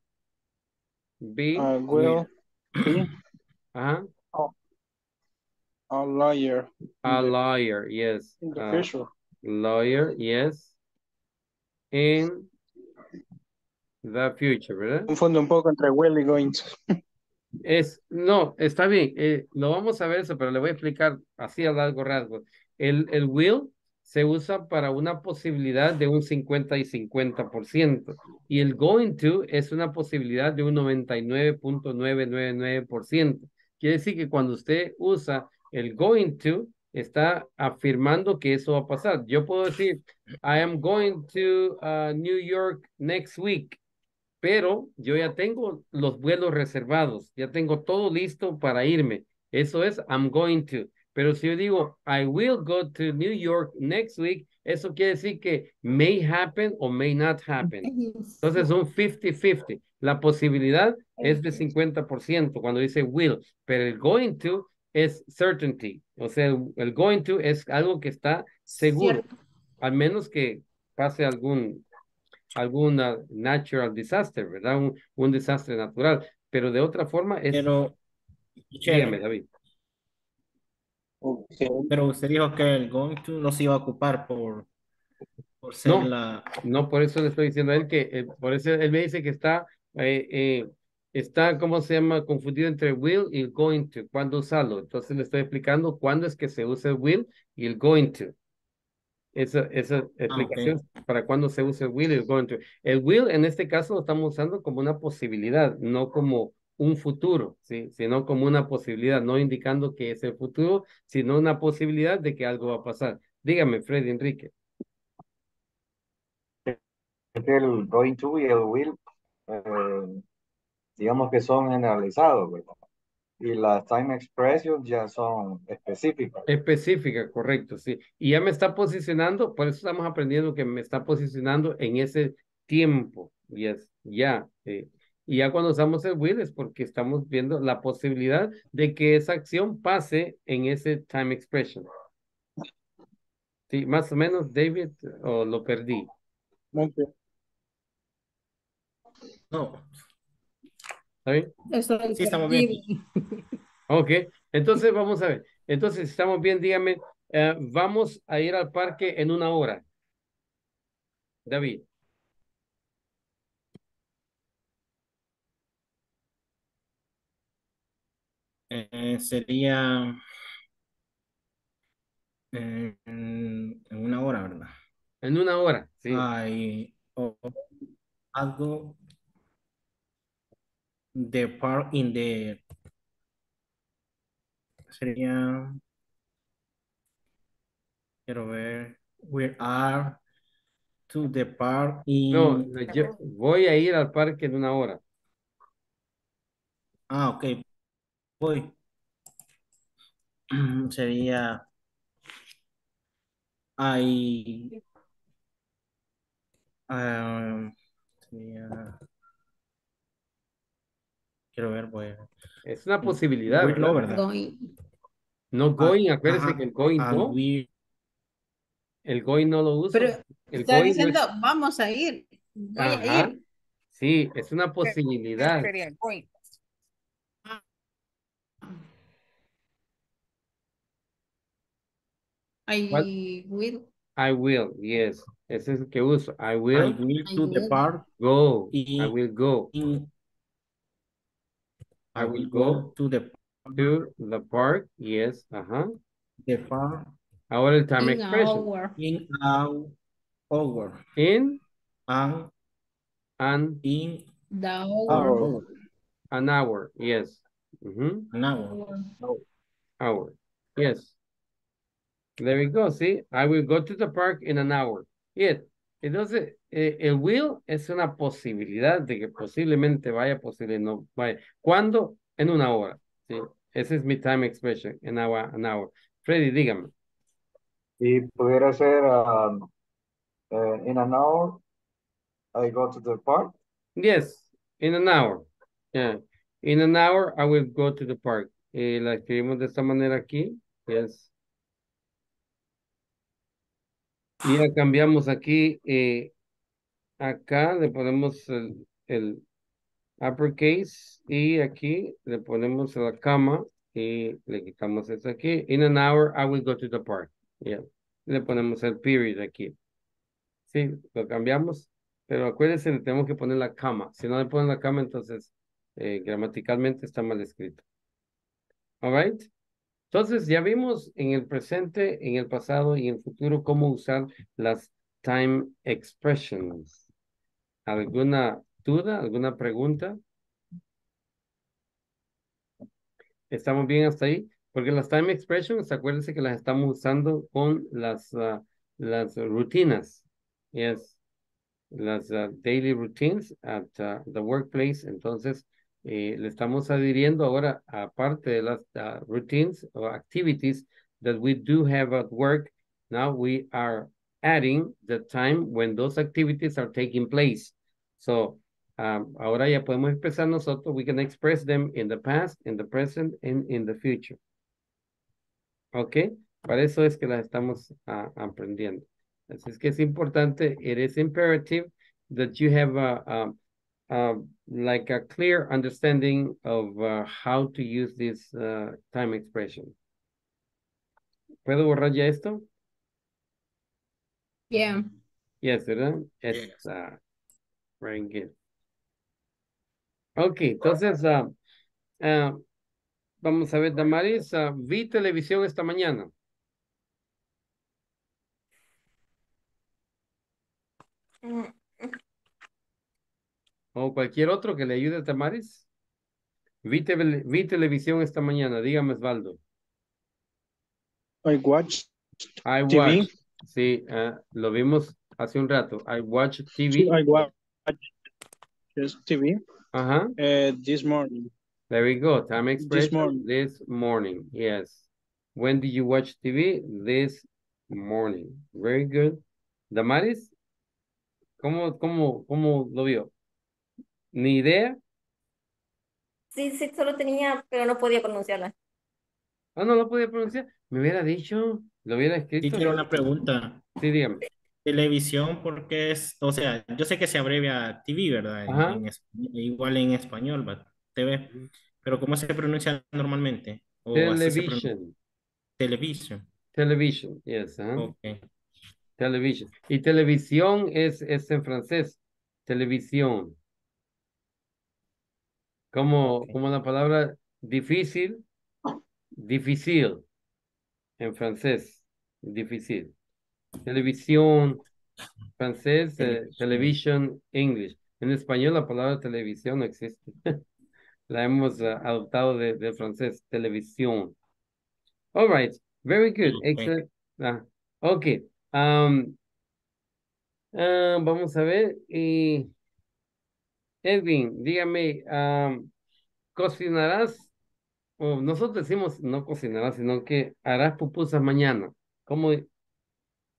be, uh, will, be, uh-huh. oh. a lawyer, a lawyer, yes, in the future, lawyer, yes, in the future, ¿verdad? Confundo un poco entre will y going to. Es, no, está bien, eh, lo vamos a ver eso, pero le voy a explicar así a largo rasgo. El, el will se usa para una posibilidad de un cincuenta y cincuenta por ciento. Y el going to es una posibilidad de un noventa y nueve punto novecientos noventa y nueve por ciento. Quiere decir que cuando usted usa el going to, está afirmando que eso va a pasar. Yo puedo decir, I am going to uh, New York next week. Pero yo ya tengo los vuelos reservados. Ya tengo todo listo para irme. Eso es, I'm going to. Pero si yo digo, I will go to New York next week, eso quiere decir que may happen o may not happen. Entonces, un fifty fifty. La posibilidad es de cincuenta por ciento cuando dice will. Pero el going to es certainty. O sea, el going to es algo que está seguro. Cierto. Al menos que pase algún, alguna natural disaster, ¿verdad? Un, un desastre natural. Pero de otra forma es... Pero, dígame, David. Okay. Pero usted dijo que el going to no se iba a ocupar por, por ser no, la... No, por eso le estoy diciendo a él que, eh, por eso él me dice que está, eh, eh, está, ¿cómo se llama? Confundido entre will y el going to, cuándo usarlo. Entonces le estoy explicando cuándo es que se usa el will y el going to. Esa, esa explicación, ah, okay, para cuándo se usa el will y el going to. El will en este caso lo estamos usando como una posibilidad, no como un futuro, ¿sí? Sino como una posibilidad, no indicando que es el futuro, sino una posibilidad de que algo va a pasar. Dígame, Freddy Enrique. El going to y el will, eh, digamos que son generalizados, ¿verdad? Y las time expressions ya son específicas. Específicas, correcto, sí. Y ya me está posicionando, por eso estamos aprendiendo que me está posicionando en ese tiempo. Yes, ya, eh. Y ya cuando usamos el will es porque estamos viendo la posibilidad de que esa acción pase en ese time expression. Sí, más o menos, David, o lo perdí. No. ¿Está bien? Estoy sí, estamos bien. Ok, entonces vamos a ver. Entonces, si estamos bien, dígame, eh, vamos a ir al parque en una hora. David. Eh, sería eh, en, en una hora, ¿verdad? En una hora, sí. Hay oh, algo de park in the sería quiero ver we are to the park in no, no yo voy a ir al parque en una hora. Ah, okay. Voy. Sería I um, sería quiero ver voy a... es una posibilidad we're, no verdad going. No going uh, acuérdense uh, que el going uh, no we're... el going no lo usa pero el está going diciendo no es... vamos a ir voy ajá. a ir sí es una posibilidad sería going. I What? will. I will, yes. Ese es el que uso. I will. I will to I will. the park. Go. I will go. I will go to the park. To the park. Yes. Ajá. Uh-huh. The park. Ahora el time In expression. Hour. In an hour. In an an in the hour. hour. An hour. Yes. Uh-huh. An hour. Hour. Hour. Yes. There we go, see, I will go to the park in an hour. It, entonces, eh, el will es una posibilidad de que posiblemente vaya, posible no vaya. ¿Cuándo? En una hora, ¿sí? Ese es mi time expression, an hour, an hour. Freddy, dígame. Y pudiera ser, um, uh, in an hour, I go to the park? Yes, in an hour. Yeah. In an hour, I will go to the park. Y la escribimos de esta manera aquí. Yes. Y ya cambiamos aquí, eh, acá le ponemos el, el uppercase y aquí le ponemos la cama y le quitamos esto aquí. In an hour I will go to the park. Yeah. Le ponemos el period aquí. Sí, lo cambiamos, pero acuérdense, le tenemos que poner la cama. Si no le ponen la cama, entonces eh, gramaticalmente está mal escrito. All right. Entonces ya vimos en el presente, en el pasado y en el futuro cómo usar las time expressions. ¿Alguna duda? ¿Alguna pregunta? ¿Estamos bien hasta ahí? Porque las time expressions, acuérdense que las estamos usando con las, uh, las rutinas. Yes. Las uh, daily routines at uh, the workplace. Entonces, eh, le estamos adhiriendo ahora a parte de las uh, routines or activities that we do have at work. Now we are adding the time when those activities are taking place. So, um, ahora ya podemos expresar nosotros. We can express them in the past, in the present, and in the future. Okay, para eso es que las estamos uh, aprendiendo. Así es que es importante, it is imperative that you have a, a, a like a clear understanding of uh, how to use this uh, time expression. ¿Puedo borrar ya esto? Yeah. Yes, ¿verdad? It's uh, very good. Ok, entonces, uh, uh, vamos a ver, Damaris, uh, vi televisión esta mañana. O cualquier otro que le ayude a Tamaris. Vi, te vi televisión esta mañana. Dígame, Osvaldo. I watch I T V. Watch. Sí, uh, lo vimos hace un rato. I watch T V. Sí, I watch yes, T V. Ajá. Uh -huh. uh, this morning. There we go. Time expression. This morning. This morning. Yes. When did you watch T V? This morning. Very good. Damaris. ¿Cómo, cómo, cómo lo vio? ¿Ni idea? Sí, sí, solo tenía, pero no podía pronunciarla. Ah, no, no podía pronunciar. Me hubiera dicho, lo hubiera escrito. Y quiero una pregunta. Sí, dígame. Televisión, porque es, o sea, yo sé que se abrevia T V, ¿verdad? Ajá. En, en, igual en español, ¿verdad? T V. Pero ¿cómo se pronuncia normalmente? O television. Television. Television, yes. Ajá. Okay. Television. Y televisión es, es en francés. Televisión. Como, okay. Como la palabra difícil. Difícil. En francés. Difícil. Televisión. Francés. Eh, television. English. En español la palabra televisión no existe. La hemos uh, adoptado del de francés. Televisión. All right. Very good. Okay. Excellent. Ah, ok. Um, uh, vamos a ver, eh, Edwin, dígame, um, ¿cocinarás? Oh, nosotros decimos no cocinarás, sino que harás pupusas mañana. ¿Cómo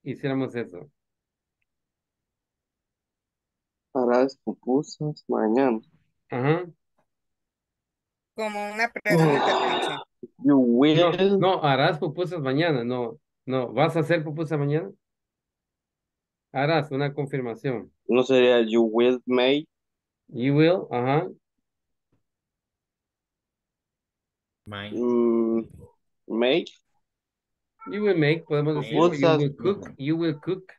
hiciéramos eso? Harás pupusas mañana. Ajá. Como una pregunta. You will... No, no, harás pupusas mañana, no. No, ¿vas a hacer pupusa mañana? Harás una confirmación. No sería you will make. You will, ajá. Make. Mm, make. You will make, podemos decir. You will cook, you will cook.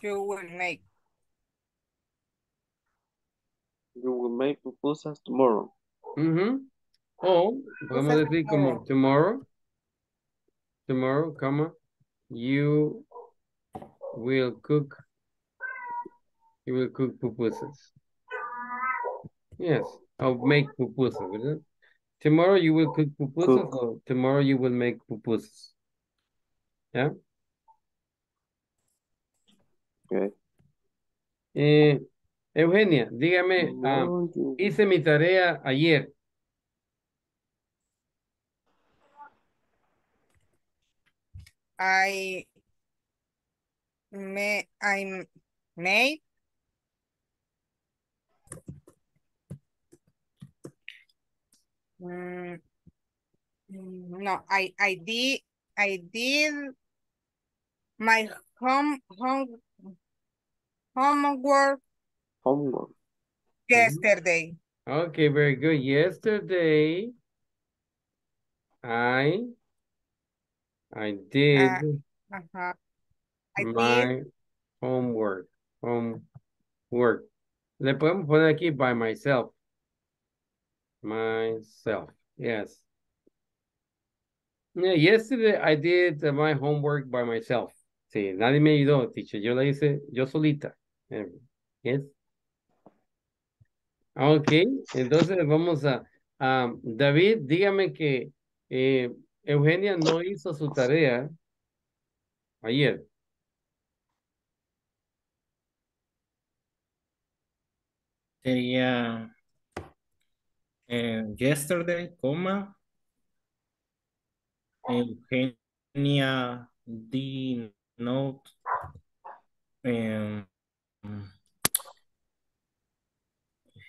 You will make. You will make pupusas tomorrow. Uh-huh. O podemos decir como tomorrow. Tomorrow, comma, you will cook, you will cook pupusas. Yes, I'll make pupusas, ¿verdad? Tomorrow you will cook pupusas cook. Or tomorrow you will make pupusas. Yeah? Okay. Eh, Eugenia, dígame, um, hice mi tarea ayer. I may I made mm, no I I did I did my home home homework homework yesterday. Okay, very good. Yesterday I I did uh, uh -huh. I my did. homework. Homework. Le podemos poner aquí by myself. Myself. Yes. Yeah, yesterday I did uh, my homework by myself. Sí, nadie me ayudó, teacher. Yo la hice yo solita. Yes. Ok, entonces vamos a... Um, David, dígame que eh, Eugenia no hizo su tarea ayer. Sería eh, yesterday, coma, Eugenia did not um,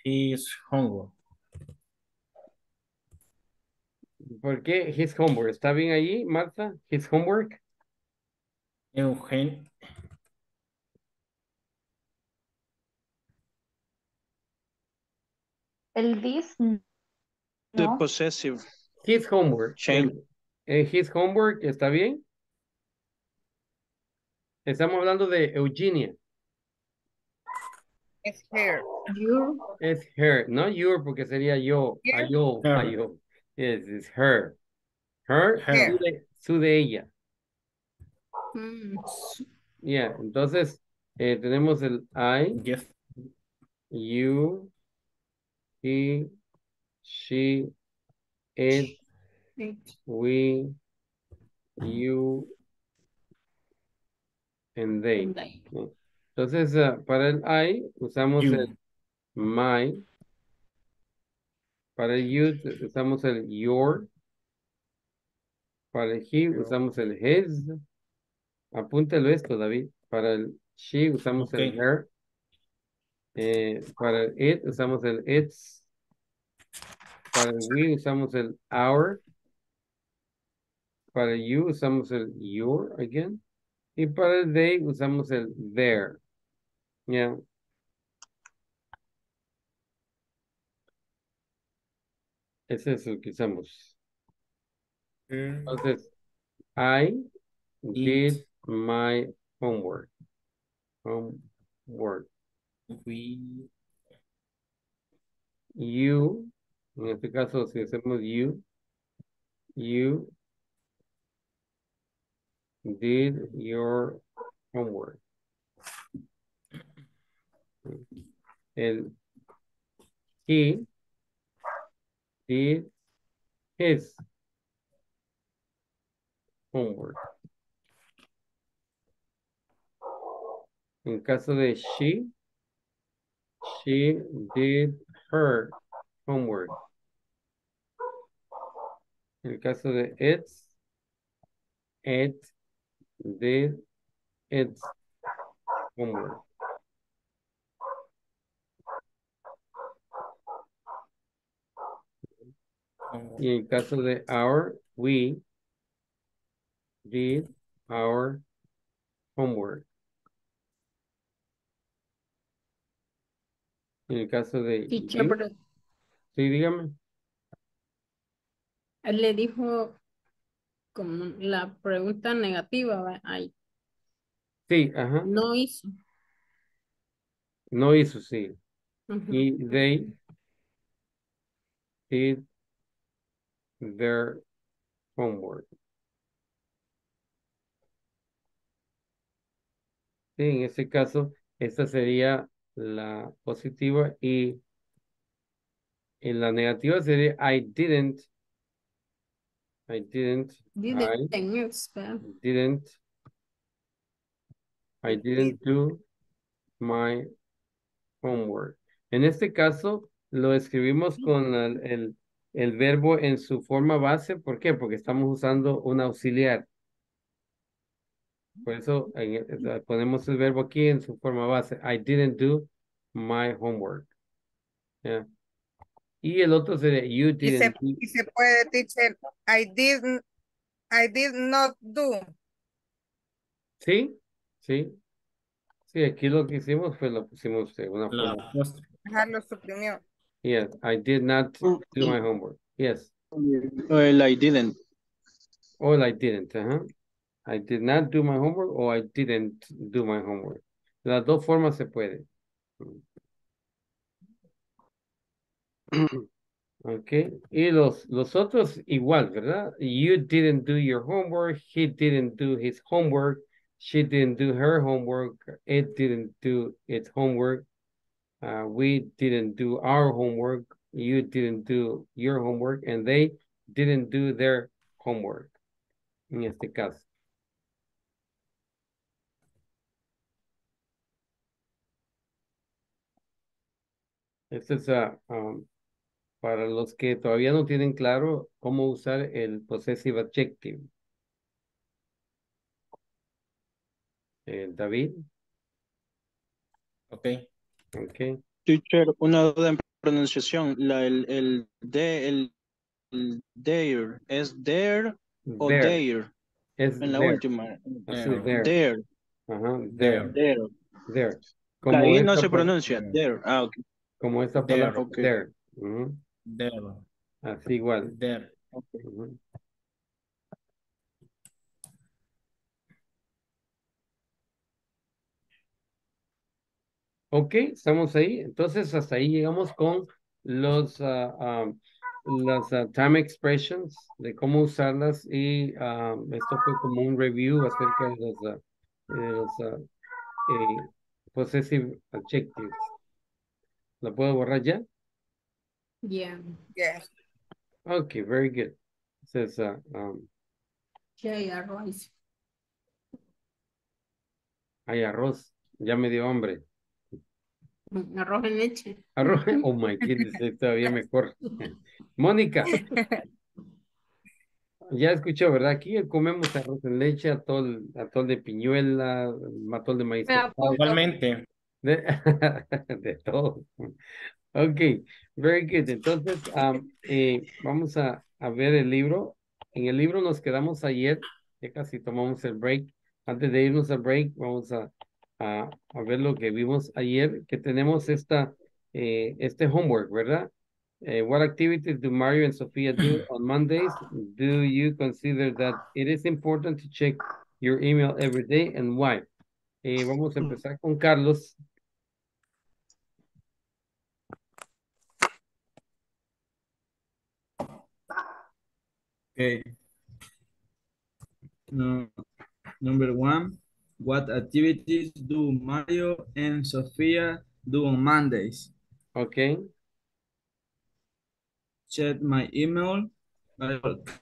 his homework. ¿Por qué his homework? ¿Está bien allí, Marta? His homework. Eugen... El this. No. The possessive. His homework. Change. El, his homework, ¿está bien? Estamos hablando de Eugenia. It's her. You. It's her. No your, porque sería yo. A yo. A yo. Yes, it's her. Her, her. Su, de, su de ella. Mm. Yeah, entonces eh, tenemos el I, yes. You, he, she, it, it, we, you, and they. And they. Entonces, uh, para el I usamos you. El my. Para el you usamos el your. Para el he usamos el his. Apúntelo esto, David. Para el she usamos okay. el her. Eh, para el it usamos el its. Para el we usamos el our. Para el you usamos el your again. Y para el they usamos el their. Yeah. Es eso que usamos. Entonces, I did it. My homework. Homework. We. You. En este caso, si hacemos you. You. Did your homework. El. He. Did his homework. En caso de she, she did her homework. En caso de it, it did its homework. Y en caso de our, we did our homework. En el caso de... Teacher, pero... Sí, dígame. Él le dijo como la pregunta negativa ahí. Sí, ajá. No hizo. No hizo, sí. Uh-huh. Y they did their homework. Sí, en este caso, esta sería la positiva y en la negativa sería I didn't. I didn't. Didn't. I didn't. I didn't do my homework. En este caso, lo escribimos con el, el el verbo en su forma base. ¿Por qué? Porque estamos usando un auxiliar. Por eso en, ponemos el verbo aquí en su forma base. I didn't do my homework. Yeah. Y el otro sería you didn't. Y se, do... y se puede, teacher, I didn't, I did not do. Sí, sí. Sí, aquí lo que hicimos fue lo pusimos de una forma. Dejar lo suprimió. Yes, I did not do my homework. Yes. Well, I didn't. Or I didn't. Uh-huh. I did not do my homework or I didn't do my homework. Las dos formas se pueden. Okay. Y los, los otros igual, ¿verdad? You didn't do your homework. He didn't do his homework. She didn't do her homework. It didn't do its homework. Uh, we didn't do our homework. You didn't do your homework. And they didn't do their homework. En este caso. Este es a... Um, para los que todavía no tienen claro cómo usar el possessive adjective. Eh, David. Ok. Ok. Teacher, una duda en pronunciación. La, el, el, de, el, el there, ¿es there o there? There. Es en la there. Última. There. There. There. Ajá, there. There. There. Como ahí no se pronuncia. There. Ah, ok. Como esta palabra. There. Okay. There. Uh-huh. There. Así igual. There. Okay. Uh-huh. Ok, estamos ahí. Entonces hasta ahí llegamos con los uh, um, las uh, time expressions, de cómo usarlas, y um, esto fue como un review acerca de los, uh, de los uh, eh, possessive adjectives. ¿La puedo borrar ya? Yeah. Yeah. Okay, very good. It says, uh, um, hay arroz. Hay arroz. Ya me dio hambre. Arroz en leche. Arroz. Oh my goodness, todavía mejor. Mónica. Ya escuchó, ¿verdad? Aquí comemos arroz en leche, atol, atol de piñuela, atol de maíz. Igualmente. De, de todo. Ok, very good. Entonces, um, eh, vamos a, a ver el libro. En el libro nos quedamos ayer, ya casi tomamos el break. Antes de irnos al break, vamos a, a, a ver lo que vimos ayer, que tenemos esta, eh, este homework, ¿verdad? Eh, what activities do Mario and Sofia do on Mondays? Do you consider that it is important to check your email every day and why? Eh, vamos a empezar con Carlos. Okay. No, number one, what activities do Mario and Sofia do on Mondays? Okay. Check my email, my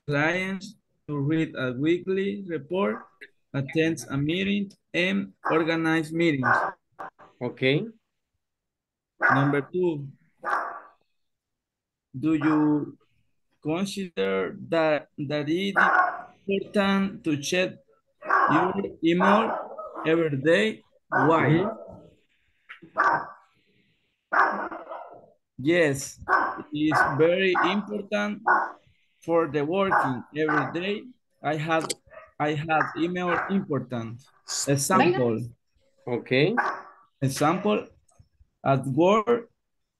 clients, to read a weekly report, attend a meeting, and organize meetings. Okay. Number two, do you consider that, that it is important to check your email every day? Why? Yes, it is very important for the working every day. I have I have email important. Example. Okay. Example, at work,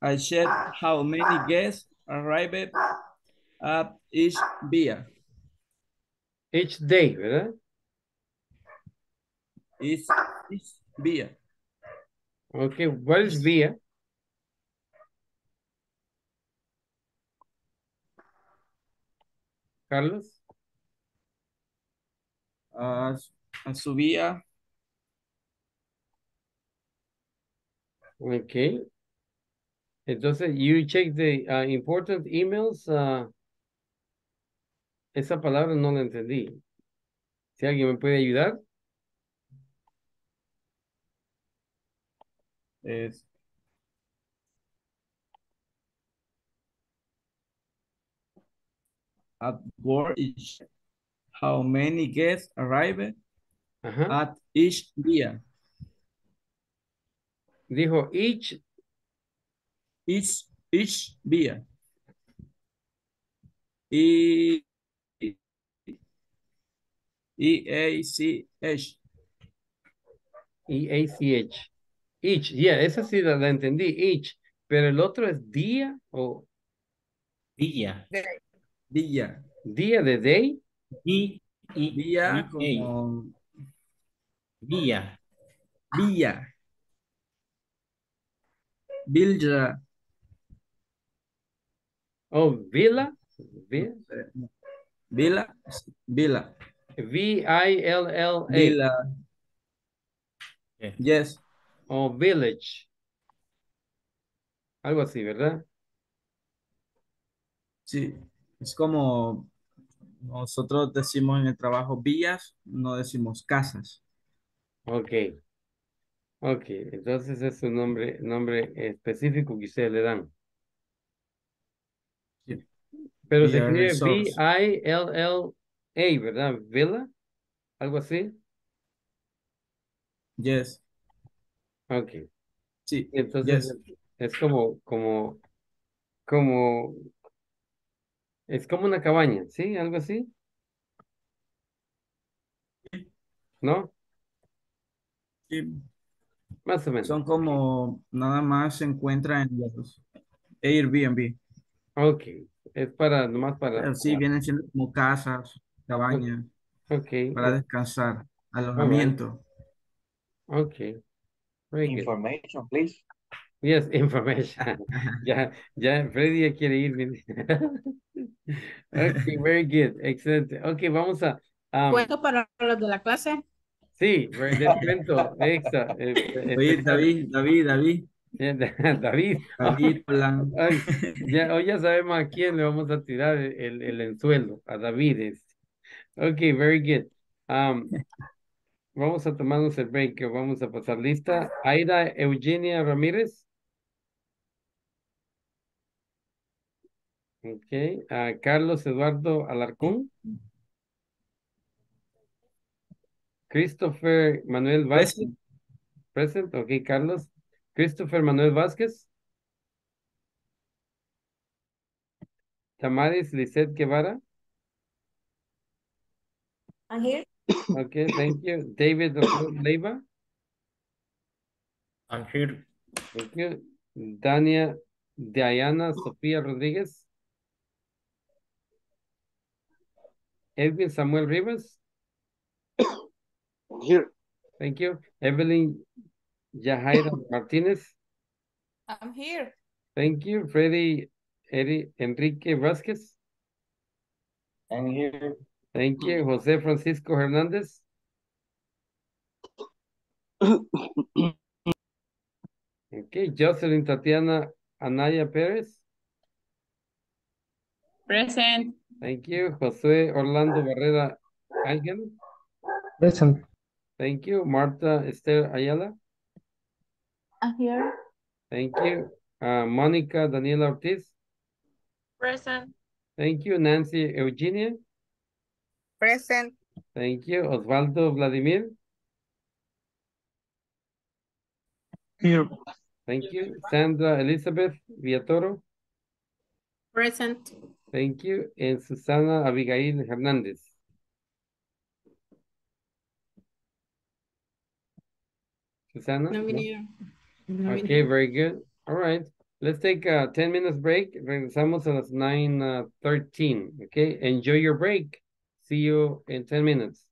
I check how many guests arrived at each beer. Each day, ¿verdad? Each, each beer. Okay, what is beer? Carlos? Uh, su beer. Okay. Entonces, you check the uh, important emails. Uh, Esa palabra no la entendí. ¿Si alguien me puede ayudar? Es... At work, how many guests arrive uh-huh. at each día? Dijo each. Each, each día. Y... E A C H. E A C H. Each, yeah, esa sí la, la entendí, each. Pero el otro es día o... Día. Día. Día de day. Y, y, día y, como... Día. Día. Bilja. Oh, Villa? Villa? Villa. Villa. V I L L A. Villa. Okay. Yes. Oh, village. Algo así, ¿verdad? Sí. Es como nosotros decimos en el trabajo villas, no decimos casas. Ok. Ok. Entonces es un nombre, nombre específico que ustedes le dan. Sí. Pero se escribe V I L L A, ¿verdad? Villa. Algo así. Yes. Ok. Sí. Entonces yes. Es como, como, como, es como una cabaña, ¿sí? Algo así. Sí. ¿No? Sí. Más o menos. Son como, nada más se encuentra en Airbnb. Ok. Es para, nomás para. Pero sí, vienen siendo como casas, cabañas. Ok. Para descansar, alojamiento. Ok. Information, please. Yes, information. ya, ya, Freddy ya quiere irme. Ok, very good, excelente. Ok, vamos a... Um, ¿Cuento para los de la clase? Sí, descuento, extra. Oye, David, David, David. David. David Plan. Hoy, ya, hoy ya sabemos a quién le vamos a tirar el, el ensuelo, a David. Ok, very good. Um, Vamos a tomarnos el break, que vamos a pasar lista. Aida Eugenia Ramírez. Ok. Uh, Carlos Eduardo Alarcón. Christopher Manuel Vázquez. Present. Present. Ok, Carlos. Christopher Manuel Vázquez. Tamaris Lisette Guevara. I'm here. Okay, thank you. David Leiva. I'm here. Thank you. Dania, Diana Sofía Rodríguez. Edwin Samuel Rivas. I'm here. Thank you. Evelyn Yajaira Martínez. I'm here. Thank you. Freddy Eri, Enrique Vázquez. I'm here. Thank you. Jose Francisco Hernández. Okay. Jocelyn Tatiana Anaya Pérez. Present. Thank you. José Orlando Barrera Ángel. Present. Thank you. Marta Esther Ayala. I'm here. Thank you. Uh, Mónica Daniela Ortiz. Present. Thank you. Nancy Eugenia. Present. Thank you. Osvaldo Vladimir. Here. Thank you. Sandra Elizabeth Villatoro. Present. Thank you. And Susana Abigail Hernandez. Susana? No, no? No, okay, very good. All right. Let's take a ten minutes break. Regresamos a las nine thirteen. Okay. Enjoy your break. See you in ten minutes.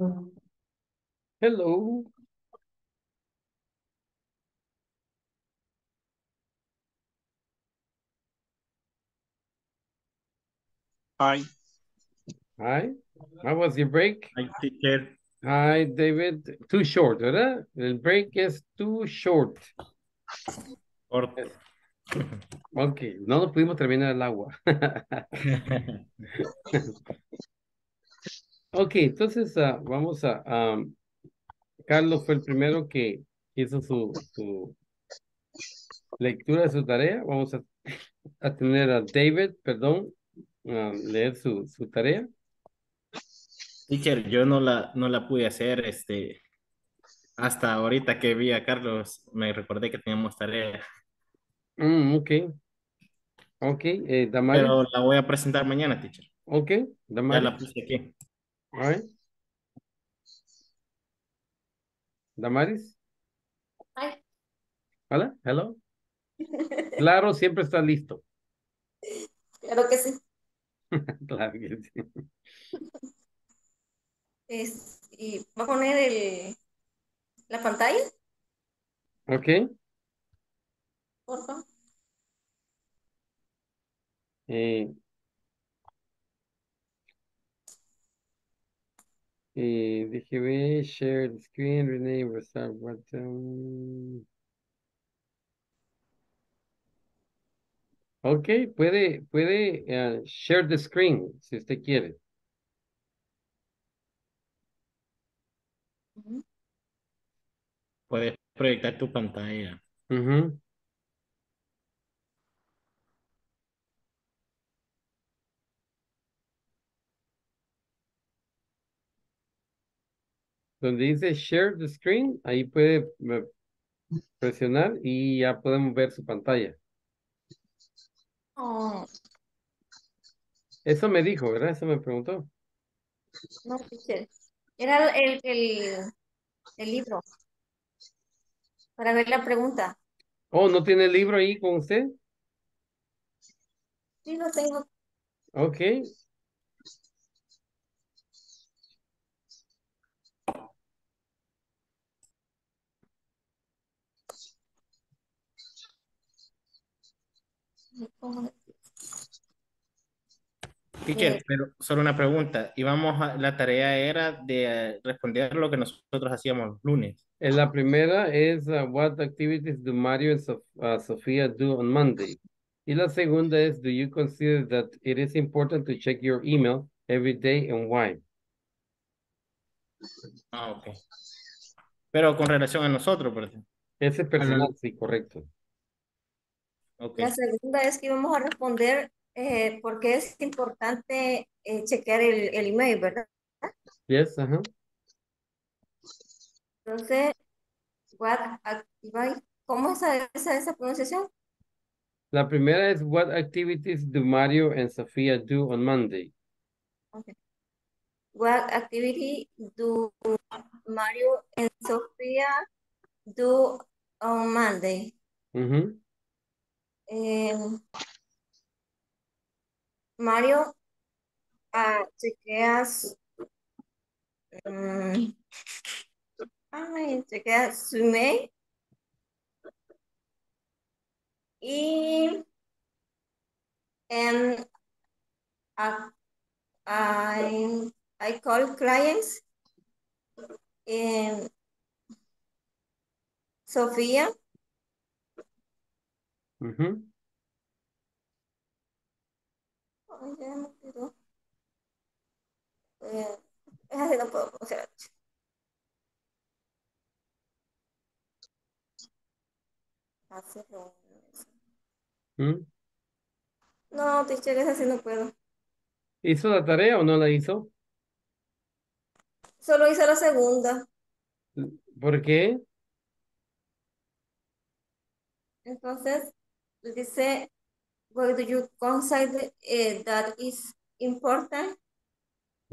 Mm. Hello. Hi. Hi. How was your break? Hi, teacher. Hi, David. Too short, ¿verdad? The break is too short. Corto. Yes. Ok, no nos pudimos terminar el agua. Ok, entonces uh, vamos a... Um, Carlos fue el primero que hizo su, su lectura de su tarea. Vamos a, a tener a David, perdón, a leer su, su tarea. Teacher, yo no la, no la pude hacer. Este, hasta ahorita que vi a Carlos, me recordé que teníamos tarea. Mm, ok. Ok, eh, Damaris. Pero la voy a presentar mañana, teacher. Ok, Damaris. Ya la puse aquí. All right. Damaris. Hi. Hola, hello. Claro, siempre está listo. Claro que sí. Claro que sí. Es, y va a poner el, la pantalla. Ok. Por favor. Eh, eh, déjeme share the screen, rename, restart button. Ok, puede, puede uh, share the screen si usted quiere. Puedes proyectar tu pantalla. Uh-huh. Donde dice share the screen, ahí puede presionar y ya podemos ver su pantalla. Oh. Eso me dijo, ¿verdad? Eso me preguntó. No, era el, el, el libro. Para ver la pregunta. Oh, ¿no tiene el libro ahí con usted? Sí, lo tengo. Ok. Teacher, pero solo una pregunta. Y vamos a, la tarea era de responder lo que nosotros hacíamos los lunes. La primera es uh, what activities do Mario and Sof uh, Sofia do on Monday? Y la segunda es do you consider that it is important to check your email every day and why? Ah, ok. Pero con relación a nosotros, ¿verdad? Ese personal, ah, sí, correcto. Okay. La segunda es que íbamos a responder eh, por qué es importante eh, chequear el, el email, ¿verdad? Yes, ajá. Uh-huh. Entonces, what activity, ¿cómo es esa, esa pronunciación? La primera es what activities do Mario and Sofia do on Monday? Okay. What activity do Mario and Sofia do on Monday? Mm-hmm. Eh, Mario ah, chequeas um, ay, chequeas su email y and, uh, I, I call clients and Sofia. Uh-huh. Oh, ya no puedo. Eh, eh, no puedo pronunciar. ¿Mm? No, teacher, es así, no puedo. ¿Hizo la tarea o no la hizo? Solo hizo la segunda. ¿Por qué? Entonces dice, what do you consider eh, that is important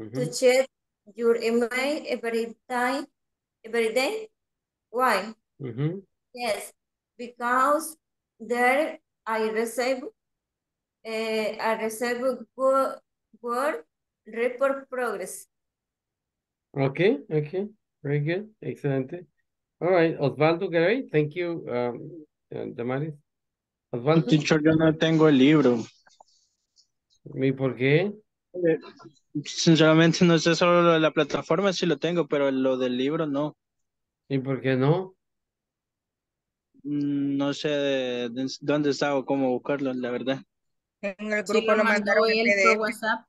mm-hmm. to check your email every time, every day? Why? Mm-hmm. Yes, because there I receive, eh, I receive good, good report progress. Okay, okay, very good, excellent. All right, Osvaldo Garay, thank you, um, Damaris. Osvaldo. Teacher, yo no tengo el libro. ¿Y por qué? Eh, sinceramente no sé solo lo de la plataforma, sí lo tengo, pero lo del libro no. ¿Y por qué no? No sé de, de dónde está o cómo buscarlo, la verdad. En el grupo sí, lo, lo mandaron él por WhatsApp.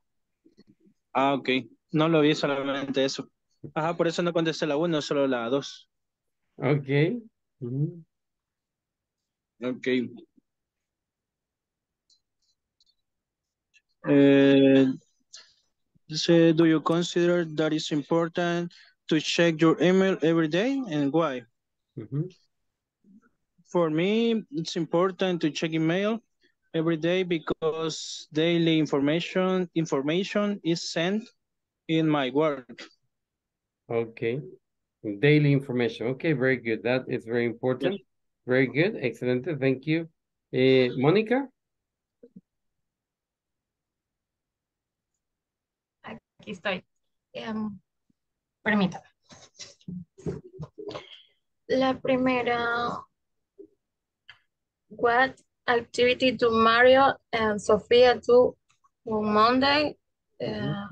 Ah, ok. No lo vi, solamente eso. Ajá, por eso no contesté la uno, solo la dos. Ok. Mm-hmm. Ok. Uh, so do you consider that it's important to check your email every day and why? Mm-hmm. For me, it's important to check email every day because daily information information is sent in my work. Okay, daily information. Okay, very good. That is very important. Yes. Very good. Excellent. Thank you. Uh, Monica? Aquí estoy. Um, permítame. La primera. What activity do Mario and Sofia do on Monday? Uh,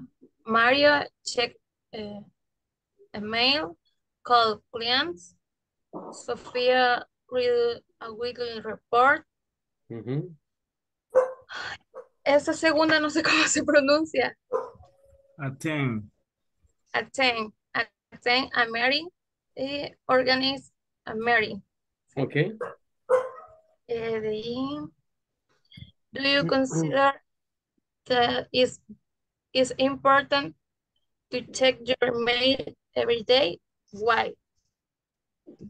Mario check uh, email, call clients. Sofia read a weekly report. Uh-huh. Esa segunda no sé cómo se pronuncia. Attend. Attend. Attend a meeting. Eh, organize a meeting. Okay. Do you consider that it's, it's important to check your mail every day? Why?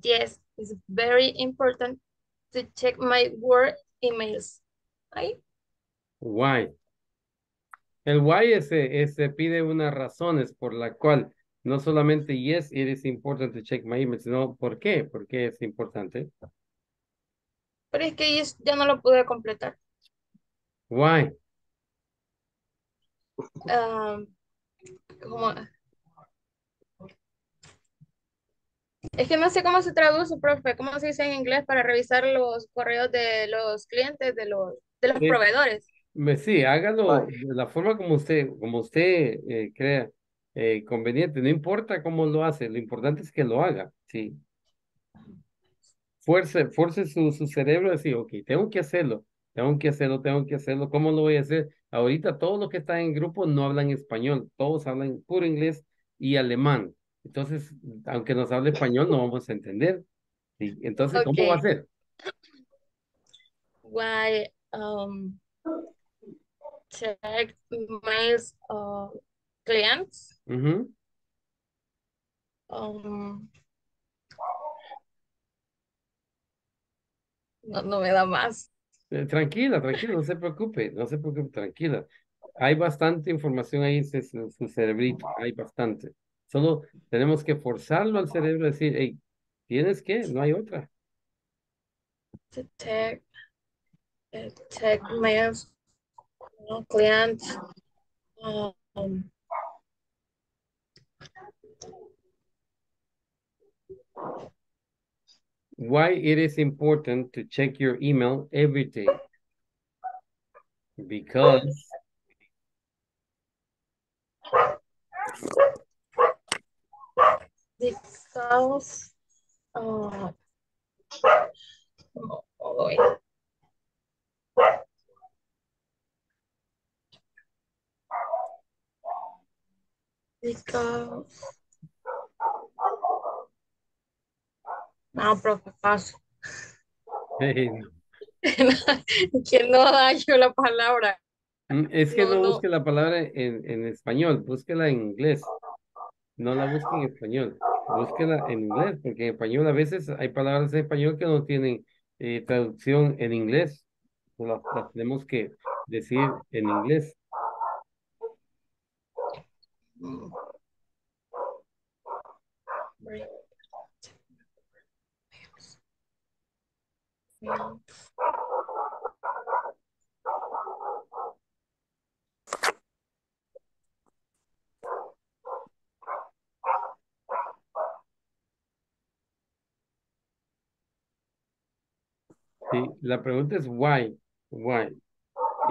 Yes, it's very important to check my work emails. Why? Why? El why es, es, pide unas razones por la cual no solamente yes, it is important to check my emails, sino por qué, por qué es importante. Pero es que ya no lo pude completar. Why? Um, como... Es que no sé cómo se traduce, profe. ¿Cómo se dice en inglés para revisar los correos de los clientes, de los, de los sí. proveedores? Sí, hágalo de la forma como usted, como usted eh, crea eh, conveniente. No importa cómo lo hace, lo importante es que lo haga, sí. Fuerce, fuerce su, su cerebro a decir, ok, tengo que hacerlo, tengo que hacerlo, tengo que hacerlo, ¿cómo lo voy a hacer? Ahorita todos los que están en grupo no hablan español, todos hablan puro inglés y alemán. Entonces, aunque nos hable español, no vamos a entender. ¿Sí? Entonces, okay. ¿Cómo va a ser? Why, um, check mails of clients. Uh-huh. um, No, no me da más. Eh, tranquila, tranquila, no se preocupe, no se preocupe, tranquila. Hay bastante información ahí en su, su cerebrito, hay bastante. Solo tenemos que forzarlo al cerebro a decir, hey, ¿tienes que? No hay otra. Check, check mails, clients, um, why it is important to check your email every day? Because because uh, oh, because no, profe, paso. Hey. Que no hallo la palabra. Es que no, no busque no. la palabra en, en español, búsquela en inglés. No la busque en español, búsquela en inglés, porque en español a veces hay palabras en español que no tienen eh, traducción en inglés. Las, las tenemos que decir en inglés. Right. No. ¿Sí? La pregunta es why. Why?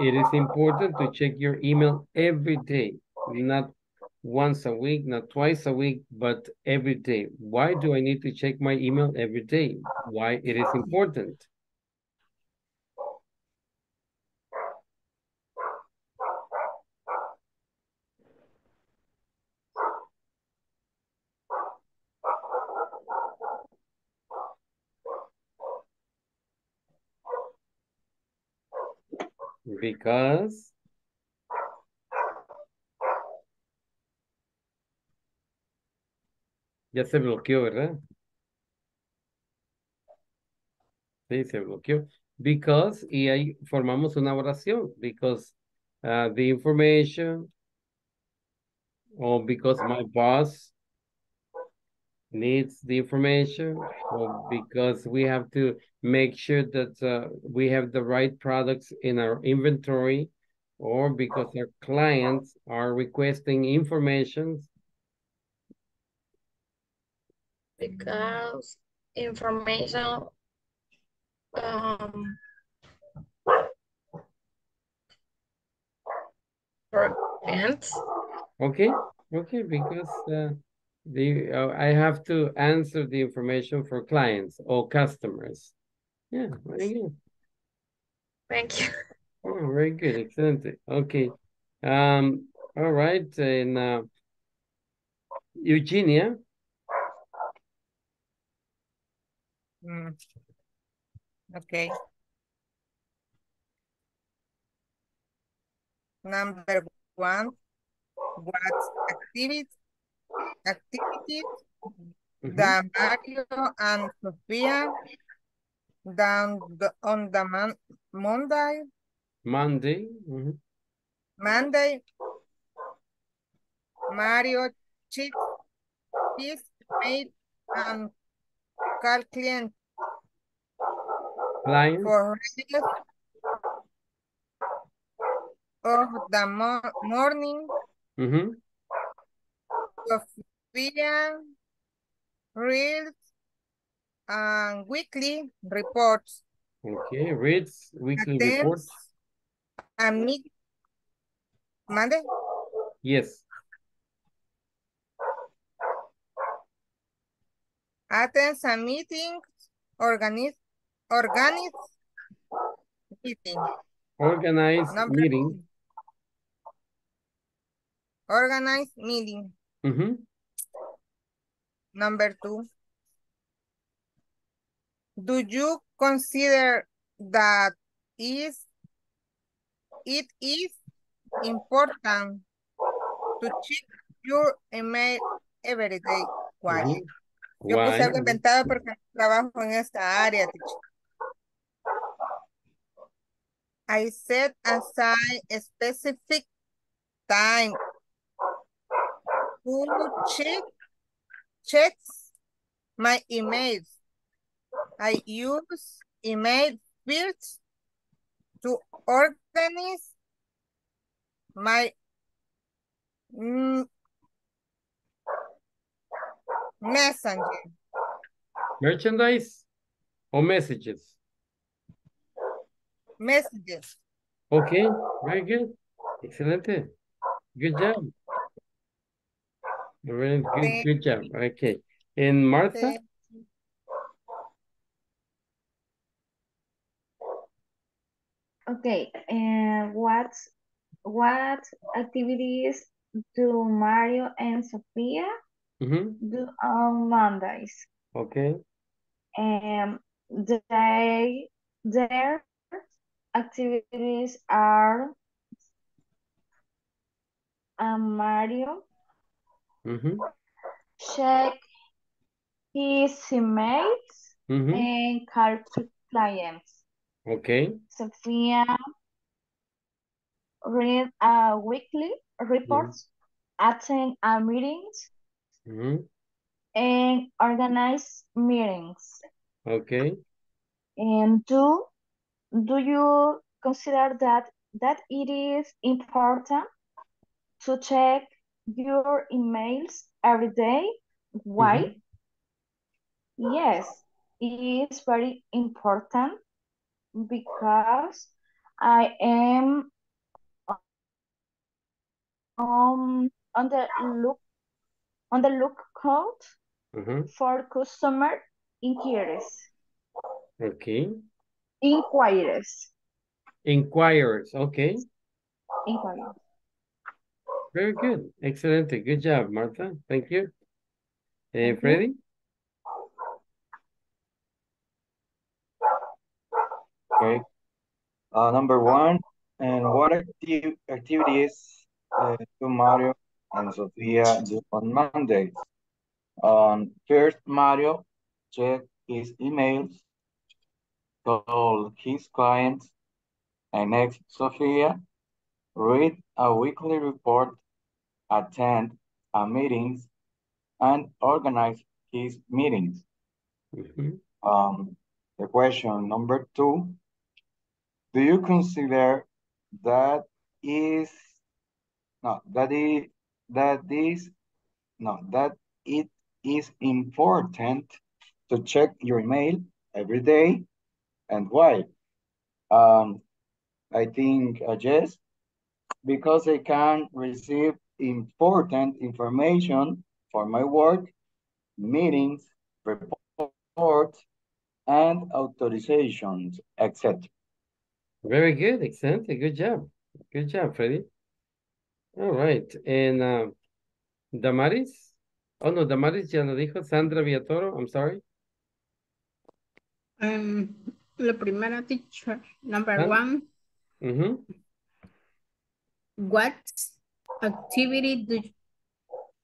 It is important to check your email every day, not once a week, not twice a week, but every day. Why do I need to check my email every day? Why it is important? Because ya se bloqueó, ¿verdad? Sí, se bloqueó. Because, y ahí formamos una oración. Because uh, the information, or because my boss needs the information, or because we have to make sure that uh, we have the right products in our inventory, or because our clients are requesting information. Because information um, prevents. Okay, okay, because uh, the uh, I have to answer the information for clients or customers. Yeah, very good. Thank you. Oh, very good, excellent. Okay, um, all right, and uh, Eugenia. Mm. Okay. Number one, what activity, activities mm-hmm. that Mario and Sofia done on the mon Monday? Monday. Mm-hmm. Monday. Mario chips, cheese, made and call client client for of the mo morning. Mm-hmm. Sophia reads and weekly reports. Okay, reads weekly attends reports. A meet Monday. Yes. Attends a meeting, organize, organize meeting. Organize Number meeting. Organize meeting. Mm-hmm. Number two. Do you consider that is it is important to check your email every day? Why? Mm-hmm. Yo Why? Puse algo inventado porque trabajo en esta área, teacher. I set aside a specific time to check checks my emails. I use email fields to organize my mm, messenger. Merchandise or messages? Messages. Okay, very good. Excellent. Good job. Very good, good job. Okay. And Martha? Okay. And what what activities do Mario and Sofia Mm-hmm. do on Mondays? Okay. And um, they, their activities are um, Mario mm-hmm. check his teammates mm-hmm. and call to clients. Okay. Sophia read uh, weekly reports, mm-hmm. attend uh, meetings, Mm-hmm. and organize meetings. Okay. And do, do you consider that that it is important to check your emails every day? Why? Mm-hmm. Yes, it is very important because I am um on the look on the lookout mm-hmm. for customer inquiries. Okay. Inquiries. Inquirers, okay. Inquirers. Very good. Excellent. Good job, Martha. Thank you. And uh, Freddy? Okay. Uh, number one, and what active activities uh, do Mario and Sofia do on Mondays? Um, first, Mario checks his emails, calls his clients, and next, Sofia read a weekly report, attend a meetings, and organize his meetings. Mm-hmm. Um, the question number two, do you consider that is no that is that is no that it is important to check your email every day, and why? Um, I think uh, yes, because I can receive important information for my work, meetings, reports, and authorizations, et cetera. Very good, excellent, good job. Good job, Freddy. All right, and uh, Damaris? Oh no, Damaris ya lo dijo, Sandra Villatoro, I'm sorry. Um, la primera teacher, number huh? one. Mm-hmm. What activity do,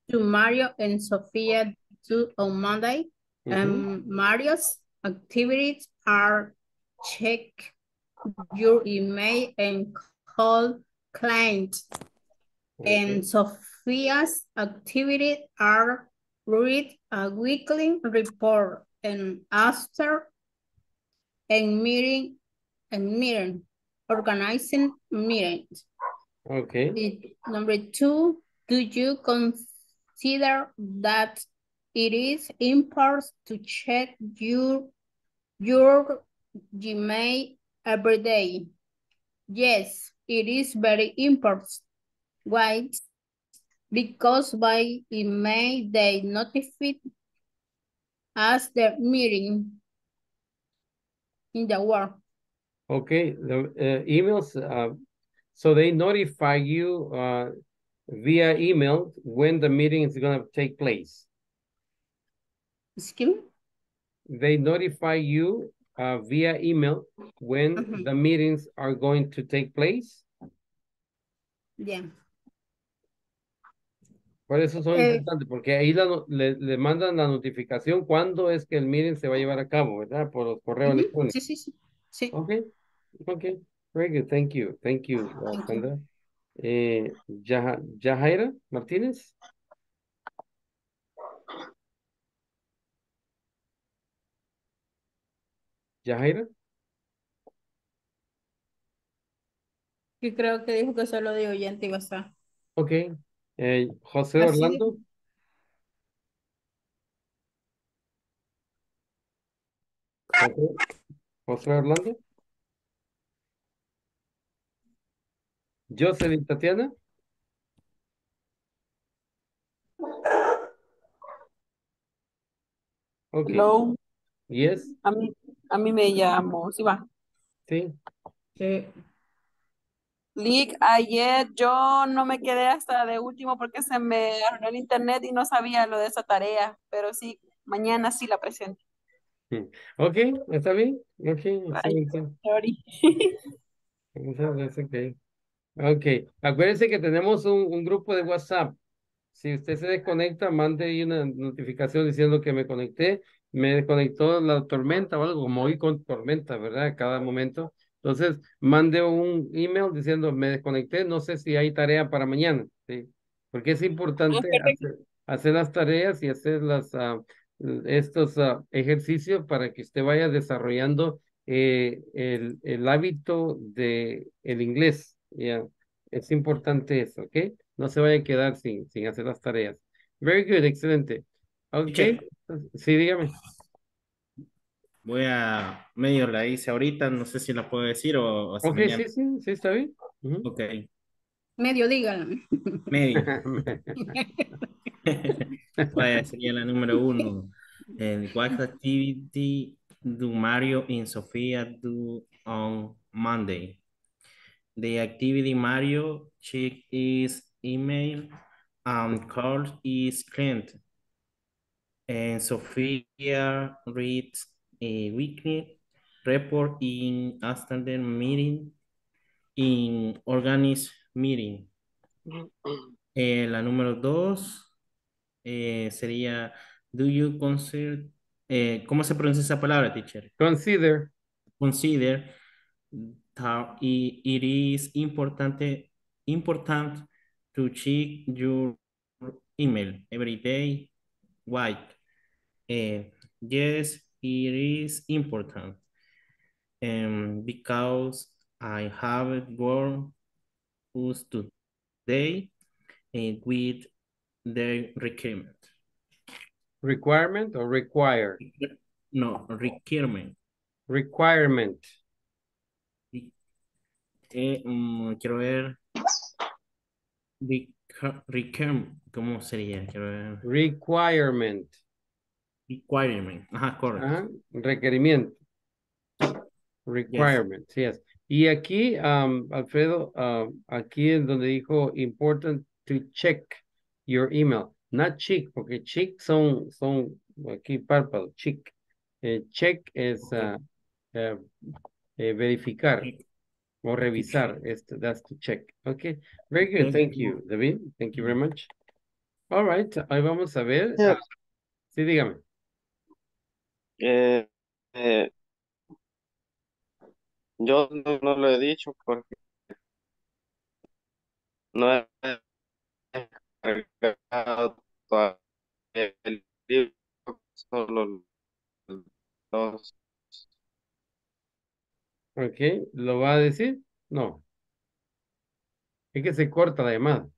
do Mario and Sofia do on Monday? Mm-hmm. um, Mario's activities are check your email and call clients. Okay. And Sofia's activities are read a weekly report and after and meeting and meeting, organizing meetings. Okay. It, number two, do you consider that it is important to check your, your Gmail every day? Yes, it is very important. Why? Because by email, they notify us the meeting in the world. Okay, the uh, emails... Uh... So they notify you uh, via email when the meeting is going to take place. Excuse me? They notify you uh, via email when mm-hmm. the meetings are going to take place. Yeah. Por eso son eh, importantes, porque ahí la, le, le mandan la notificación cuándo es que el meeting se va a llevar a cabo, ¿verdad? Por los correos mm-hmm. electrónicos. Sí, sí, sí, sí. Okay, okay. Very good, thank you. Thank you, uh, Sandra. Eh, Jah Jahaira Martinez? Jahaira? Yo creo que dijo que solo de oyente iba a estar. Ok. Eh, José Así Orlando? Okay. José Orlando? Jocelyn Tatiana. Okay. Hello. Yes. A mí, a mí me llamo, ¿sí va? Sí. Sí. Lick, ayer yo no me quedé hasta de último porque se me arruinó el internet y no sabía lo de esa tarea, pero sí, mañana sí la presento. Ok, ¿está bien? Ok, Bye. Sorry. It's okay. Ok, acuérdense que tenemos un, un grupo de WhatsApp. Si usted se desconecta, mande una notificación diciendo que me conecté, me desconectó la tormenta o algo, como hoy con tormenta, ¿verdad? Cada momento. Entonces, mande un email diciendo me desconecté, no sé si hay tarea para mañana, ¿sí? Porque es importante hacer, hacer las tareas y hacer las, uh, estos uh, ejercicios para que usted vaya desarrollando eh, el, el hábito de el inglés. Yeah, es importante eso, ¿ok? No se vaya a quedar sin, sin hacer las tareas. Very good, excelente. Ok, sí, dígame. Voy a medio la hice ahorita, no sé si la puedo decir o, o hasta okay, mañana. Sí, sí, sí, está bien. Uh-huh. Ok. Medio, díganlo. Medio. Vaya, sería la número uno. And what activity do Mario and Sofia do on Monday? The activity Mario check is email and calls his client. And Sofia reads a weekly report in a standard meeting, in organized meeting. Eh, la número dos eh, sería, do you consider, eh, ¿cómo se pronuncia esa palabra, teacher? Consider. Consider that it is important, important to check your email every day. Why? Eh, yes, it is important. Um, because I have worked today and with the requirement. Requirement or require? No, requirement. Requirement. Eh, um, quiero ver. Requirement. ¿Cómo sería? Quiero ver. Requirement. Requirement. Ajá, correcto. Ajá. Requerimiento. Requirement, yes. yes. Y aquí, um, Alfredo, uh, aquí es donde dijo important to check your email. Not check, porque check son, son aquí párpado, check. Eh, check es uh, eh, eh, verificar o revisar. Este, that's to check. Okay, very good. Thank you, David. Thank you very much. All right, ahí vamos a ver. Yeah. Sí, dígame. Eh, eh, yo no, no lo he dicho porque no he cargado el libro, solo dos. Ok, ¿lo va a decir? No. Es que se corta la llamada.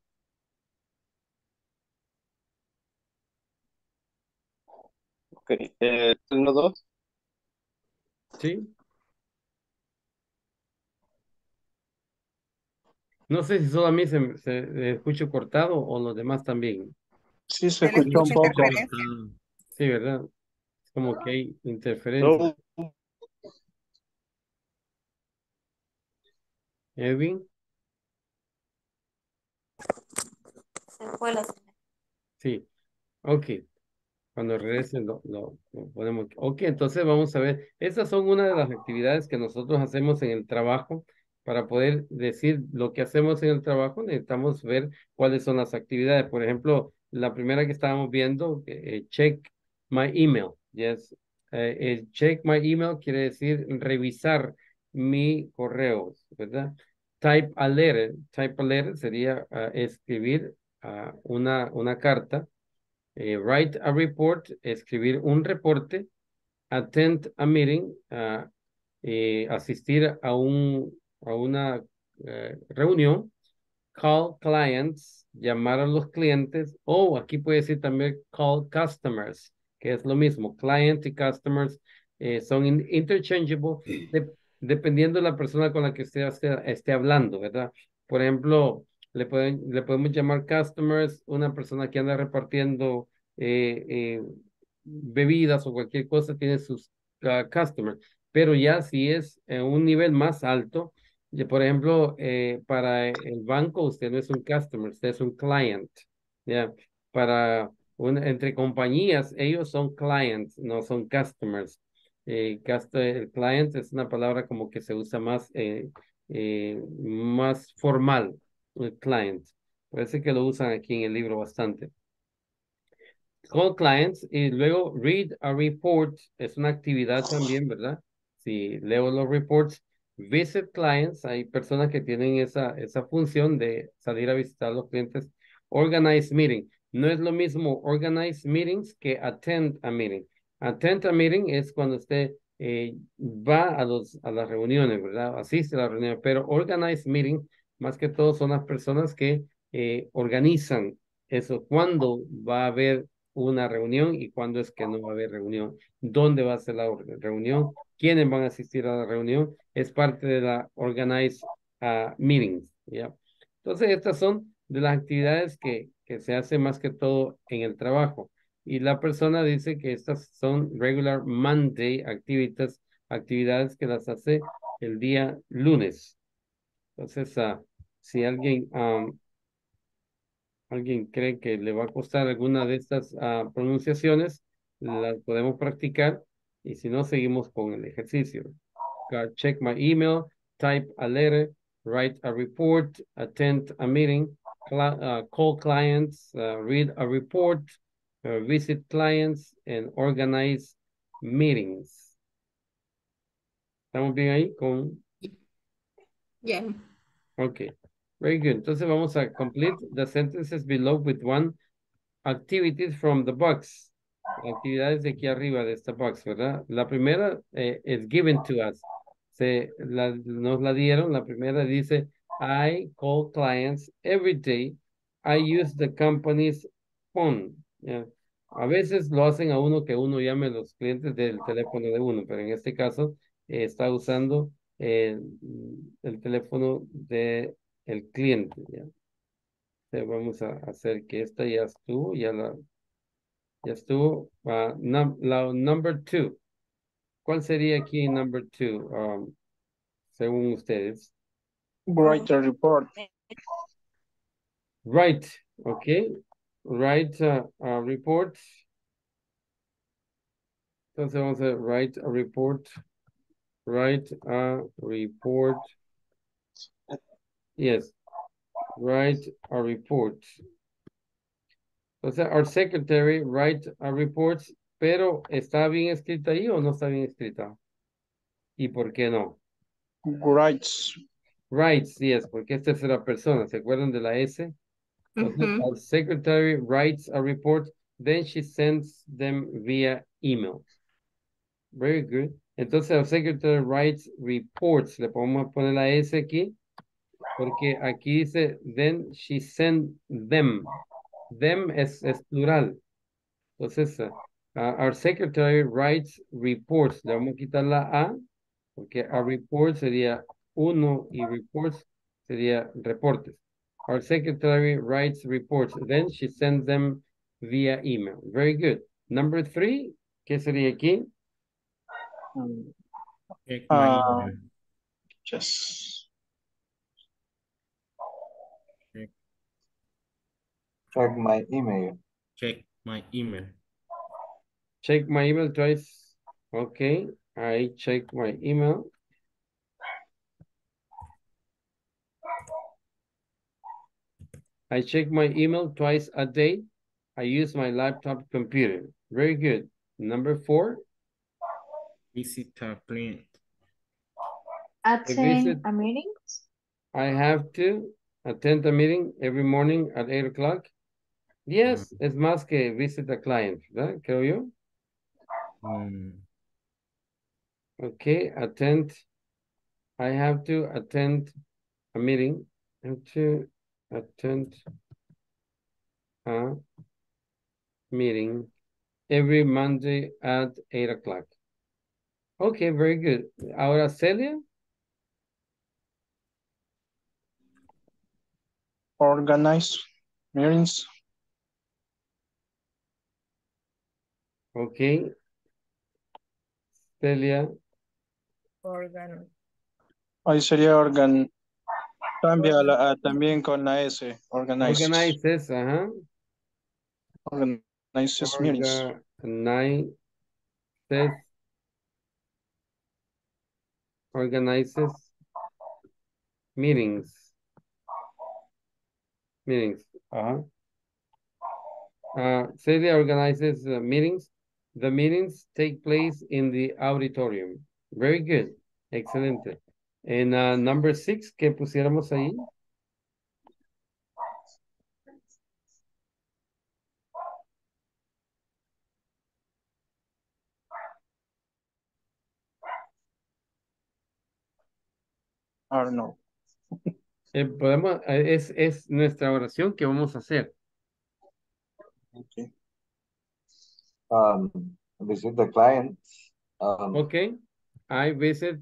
Ok, eh, ¿uno, dos? Sí. No sé si solo a mí se, se escucha cortado o los demás también. Sí, se escuchó un poco. Sí, ¿verdad? Es como que hay interferencia. No. Edwin. Se fue la señal. Sí, ok. Cuando regresen lo, lo, lo ponemos. Ok, entonces vamos a ver. Estas son una de las actividades que nosotros hacemos en el trabajo. Para poder decir lo que hacemos en el trabajo, necesitamos ver cuáles son las actividades. Por ejemplo, la primera que estábamos viendo, eh, check my email. Yes. Eh, eh, check my email quiere decir revisar mi correo, ¿verdad? Type a letter. Type a letter sería uh, escribir uh, una, una carta. Eh, write a report, escribir un reporte. Attend a meeting, uh, eh, asistir a un... a una eh, reunión, call clients, llamar a los clientes, o aquí puede decir también call customers, que es lo mismo. Client y customers eh, son in interchangeable de dependiendo de la persona con la que usted esté, esté hablando, ¿verdad? Por ejemplo, le, pueden, le podemos llamar customers una persona que anda repartiendo eh, eh, bebidas o cualquier cosa, tiene sus uh, customers, pero ya si es en un nivel más alto. Por ejemplo, eh, para el banco usted no es un customer, usted es un client. Yeah. Para un, entre compañías, ellos son clients, no son customers. Eh, el client es una palabra como que se usa más, eh, eh, más formal, el client. Parece que lo usan aquí en el libro bastante. Call clients y luego read a report. Es una actividad también, ¿verdad? Si leo los reports. Visit clients, hay personas que tienen esa, esa función de salir a visitar a los clientes. Organize meeting, no es lo mismo organize meetings que attend a meeting. Attend a meeting es cuando usted eh, va a, los, a las reuniones, ¿verdad? Asiste a las reuniones, pero organize meeting, más que todo son las personas que eh, organizan eso. ¿Cuándo va a haber una reunión y cuándo es que no va a haber reunión, dónde va a ser la reunión, quiénes van a asistir a la reunión, es parte de la organized uh, meetings, ¿ya? Entonces estas son de las actividades que, que se hacen más que todo en el trabajo, y la persona dice que estas son regular Monday activities, actividades que las hace el día lunes. Entonces, uh, si alguien um, alguien cree que le va a costar alguna de estas uh, pronunciaciones, las podemos practicar, y si no, seguimos con el ejercicio. Check my email, type a letter, write a report, attend a meeting, uh, call clients, uh, read a report, uh, visit clients, and organize meetings. ¿Estamos bien ahí? Con... Yeah. Okay, very good. Entonces vamos a complete the sentences below with one activities from the box. Actividades de aquí arriba de esta box, ¿verdad? La primera eh, is given to us. Se, la, nos la dieron. La primera dice, I call clients every day. I use the company's phone. Yeah. A veces lo hacen a uno que uno llame a los clientes del teléfono de uno, pero en este caso eh, está usando El, el teléfono de el cliente, ¿ya? Entonces vamos a hacer que esta ya estuvo, ya la ya estuvo. Uh, num, la number two, ¿cuál sería aquí number two? Um, según ustedes. Write a report. Write, okay. Write a, a report. Entonces vamos a write a report. Write a report. Yes. Write a report. O sea, our secretary write a report, pero ¿está bien escrita ahí o no está bien escrita? ¿Y por qué no? Writes. Writes, yes, porque es tercera persona. ¿Se acuerdan de la S? Entonces, mm-hmm. Our secretary writes a report, then she sends them via email. Very good. Entonces, el secretary writes reports. Le podemos poner la S aquí, porque aquí dice, then she sent them. Them es, es plural. Entonces, uh, our secretary writes reports. Le vamos a quitar la A, porque a report sería uno y reports sería reportes. Our secretary writes reports. Then she sends them via email. Very good. Number three, ¿qué sería aquí? Check my uh, email. Just check. Check my email. Check my email. Check my email twice. Okay, I check my email. I check my email twice a day. I use my laptop computer. Very good. Number four. Visit a client. Attend a meeting. I have to attend a meeting every morning at eight o'clock. Yes, um, es más que visit a client, ¿verdad? Creo yo. Um, okay, attend. I have to attend a meeting. I have to attend a meeting every Monday at eight o'clock. Okay, very good. Ahora, Celia. Organize meetings. Okay. Celia. Organ. Ahí sería organ. Cambia la A también con la S. Organize. Organizes, ajá. Organizes meetings. Organizes. Organizes meetings. Meetings. Uh-huh. Uh, Celia organizes uh, meetings. The meetings take place in the auditorium. Very good. Excelente. And uh, number six, ¿qué pusiéramos ahí? Or no. eh, podemos, es, es nuestra oración que vamos a hacer. Okay. um, visit the client. Um, okay, I visit.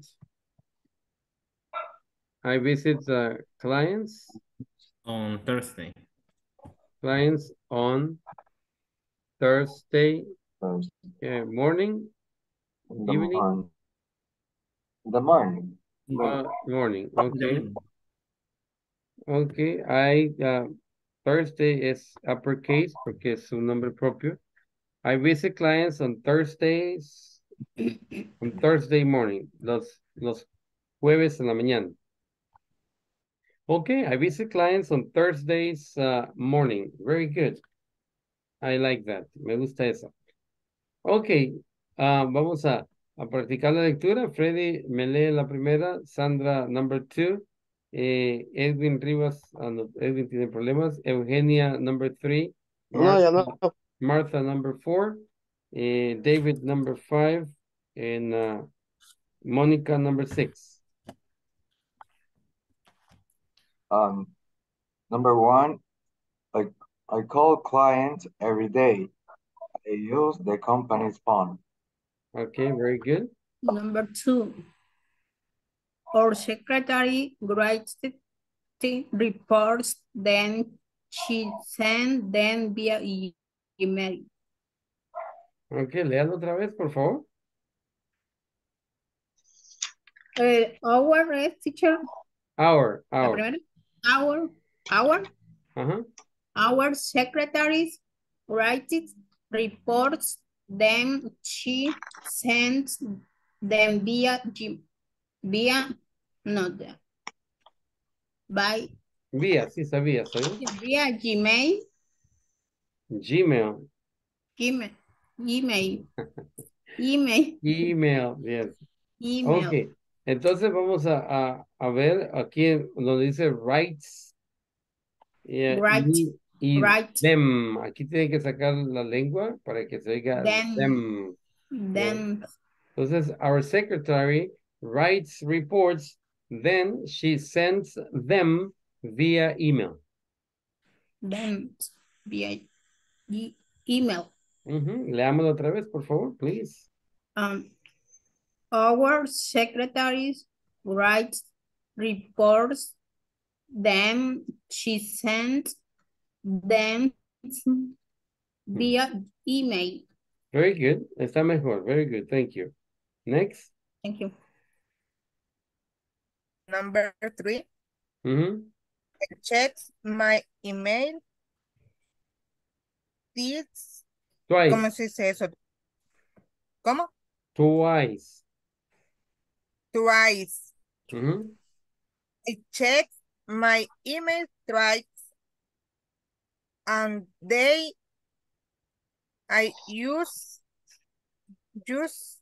I visit the clients on Thursday. Clients on Thursday, Thursday. Yeah, morning, the evening, morning. the morning, uh, morning. Okay, okay. I uh, Thursday is uppercase porque es un nombre propio. I visit clients on Thursdays, on Thursday morning, los los jueves en la mañana. Okay, I visit clients on Thursdays uh, morning. Very good. I like that. Me gusta eso. Okay, uh, vamos a, a practicar la lectura. Freddy me lee la primera, Sandra number two, eh, Edwin Rivas, uh, no, Edwin tiene problemas, Eugenia number three, Martha, no, no, no. Martha number four, eh, David number five, and uh, Monica number six. Um, number one, I, I call clients every day. I use the company's phone. Okay, very good. Number two, our secretary writes the, the reports, then she sends them via email. Okay, léalo otra vez, por favor. Uh, our uh, teacher. Our, our. Our, our, uh-huh. our secretaries write it, reports, then she sends them via, via, no, by, via, sí, sabía, sabía. Via Gmail, Gmail, Gmail, Gmail, Email, Email, yes, Email. Okay. Entonces vamos a, a, a ver aquí donde dice rights eh, right, y, y right. them. Aquí tiene que sacar la lengua para que se diga them. them. them. Yeah. Entonces, our secretary writes reports, then she sends them via email. Them via email. Uh-huh. Leámoslo otra vez, por favor, please. Um. Our secretaries write reports, then she sends them via email. Very good. Está mejor. Very good. Thank you. Next. Thank you. Number three. Mm-hmm. I check my email. This. Twice. ¿Cómo se dice eso? ¿Cómo? Twice. Twice. Mm-hmm. I check my email twice, and they, I use, use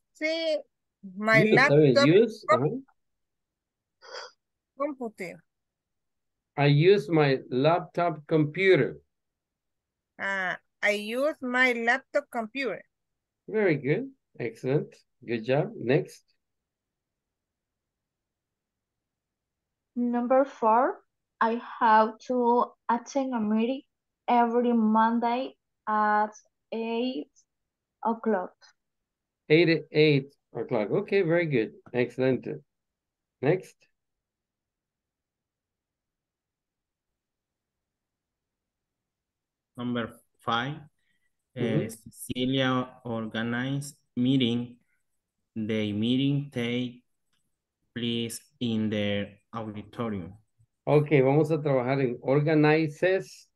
my use, laptop use, uh-huh. computer. I use my laptop computer. Uh, I use my laptop computer. Very good. Excellent. Good job. Next. Number four, I have to attend a meeting every Monday at eight o'clock. Eight, eight o'clock. Okay, very good. Excellent. Next. Number five, mm-hmm. uh, Cecilia organized meeting. The meeting take place in the auditorium. Ok, vamos a trabajar en organizes.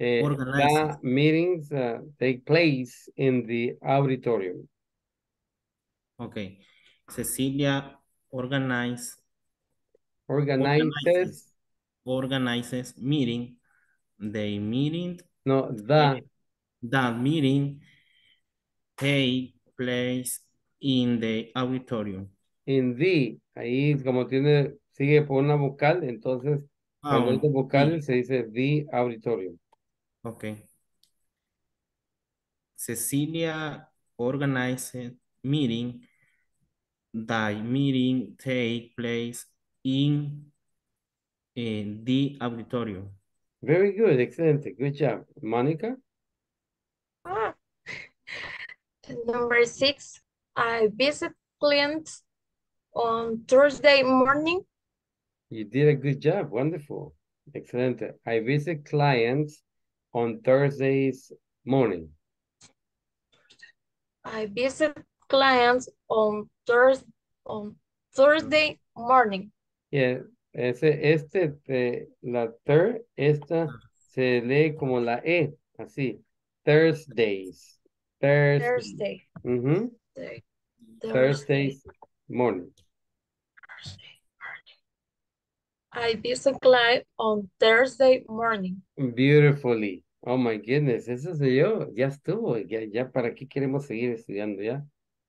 Eh, organizes. The meetings uh, take place in the auditorium. Ok. Cecilia organize, organizes. Organizes. Organizes meeting. The meeting. No, the. The meeting take place in the auditorium. In the. Ahí como tiene... Sigue por una vocal, entonces, cuando oh, es vocal, sí. Se dice the auditorium. Ok. Cecilia organized meeting. The meeting take place in, in the auditorium. Very good, excellent. Good job. Monica? Ah. Number six, I visit clients on Thursday morning. You did a good job. Wonderful. Excellent. I visit clients on Thursdays morning. I visit clients on Thursday on Thursday morning. Yeah, ese, este, te, la third, esta se lee como la E, así. Thursdays. Thursday. Thursday. Mm-hmm. Thursday. Thursdays morning. Thursday morning. I visit client on Thursday morning. Beautifully. Oh my goodness, eso soy yo, ya estuvo, ya, ya para qué queremos seguir estudiando, ya.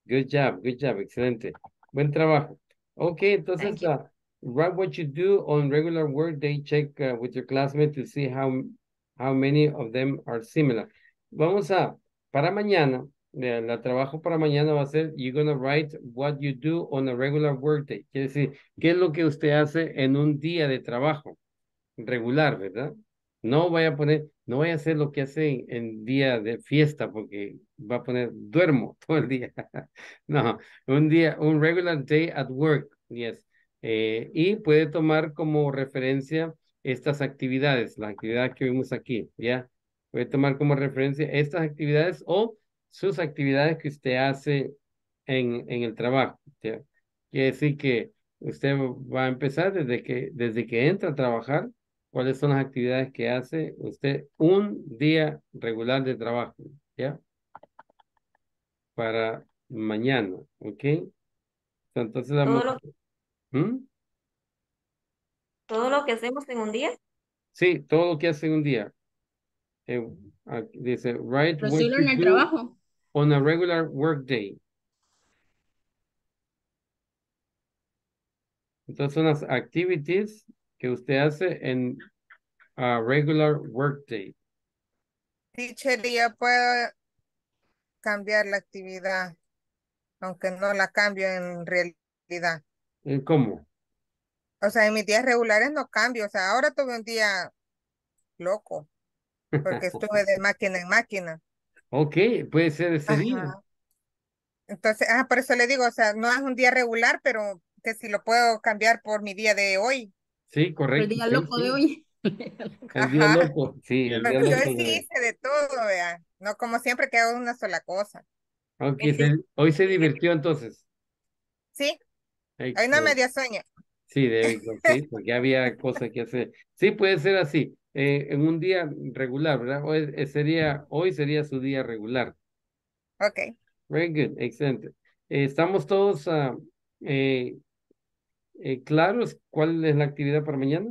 Good job, good job, excelente. Buen trabajo. Okay, entonces, uh, write what you do on regular work day, check uh, with your classmates to see how, how many of them are similar. Vamos a, para mañana, la, la trabajo para mañana va a ser, you're going to write what you do on a regular work day. Quiere decir, ¿qué es lo que usted hace en un día de trabajo regular, verdad? No vaya a poner, no vaya a hacer lo que hace en, en día de fiesta, porque va a poner duermo todo el día. No, un día, un regular day at work, yes. Eh, y puede tomar como referencia estas actividades, la actividad que vimos aquí, ya. Puede tomar como referencia estas actividades o sus actividades que usted hace en, en el trabajo, ¿ya? Quiere decir que usted va a empezar desde que, desde que entra a trabajar. ¿Cuáles son las actividades que hace usted un día regular de trabajo? ¿Ya? Para mañana, ¿ok? Entonces, ¿Todo, lo... ¿hmm? ¿Todo lo que hacemos en un día? Sí, todo lo que hace en un día. Eh, dice, right en el trabajo. On a regular work day. Entonces, son las activities que usted hace en a regular work day. Teacher, ya puedo cambiar la actividad, aunque no la cambio en realidad. ¿Y cómo? O sea, en mis días regulares no cambio. O sea, ahora tuve un día loco, porque estuve de máquina en máquina. Ok, puede ser ese día. Entonces, ah, por eso le digo, o sea, no es un día regular, pero que si lo puedo cambiar por mi día de hoy. Sí, correcto. El día loco sí, de hoy. El día Ajá. loco, sí. El día yo loco sí de... hice de todo, vea. No como siempre que hago una sola cosa. Okay, sí. se, hoy se divirtió entonces. Sí. Excelente. Hoy no me dio sueño. Sí, de, sí, porque había cosas que hacer. Sí, puede ser así. Eh, en un día regular, ¿verdad? Hoy sería, hoy sería su día regular. Ok. Very good, excelente. Eh, estamos todos... Uh, eh, Eh, ¿Claros cuál es la actividad para mañana?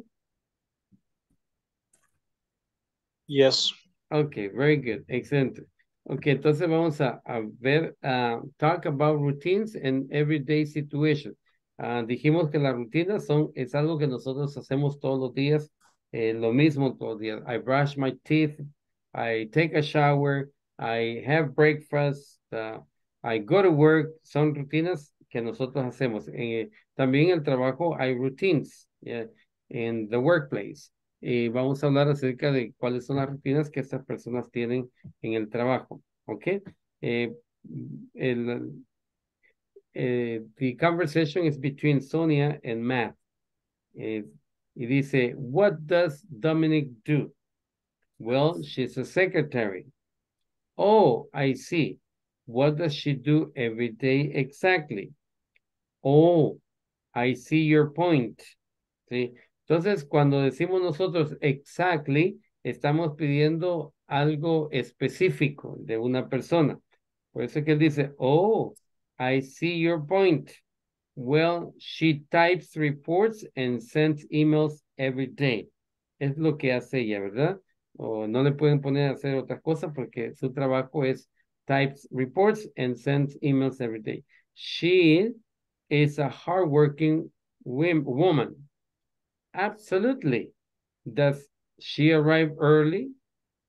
Yes. Okay, very good, excelente. Okay, entonces vamos a, a ver, uh, talk about routines and everyday situations. Uh, dijimos que las rutinas son, es algo que nosotros hacemos todos los días, eh, lo mismo todos los días. I brush my teeth, I take a shower, I have breakfast, uh, I go to work. Son rutinas que nosotros hacemos. Eh, también en el trabajo hay routines en yeah, the workplace. Y vamos a hablar acerca de cuáles son las rutinas que estas personas tienen en el trabajo. Okay. Eh, el, eh, the conversation is between Sonia and Matt. Eh, y dice, what does Dominic do? Well, she's a secretary. Oh, I see. What does she do every day exactly? Oh, I see your point. ¿Sí? Entonces, cuando decimos nosotros exactly, estamos pidiendo algo específico de una persona. Por eso es que él dice, oh, I see your point. Well, she types reports and sends emails every day. Es lo que hace ella, ¿verdad? O no le pueden poner a hacer otras cosas porque su trabajo es types reports and sends emails every day. She is a hardworking woman. Absolutely. Does she arrive early?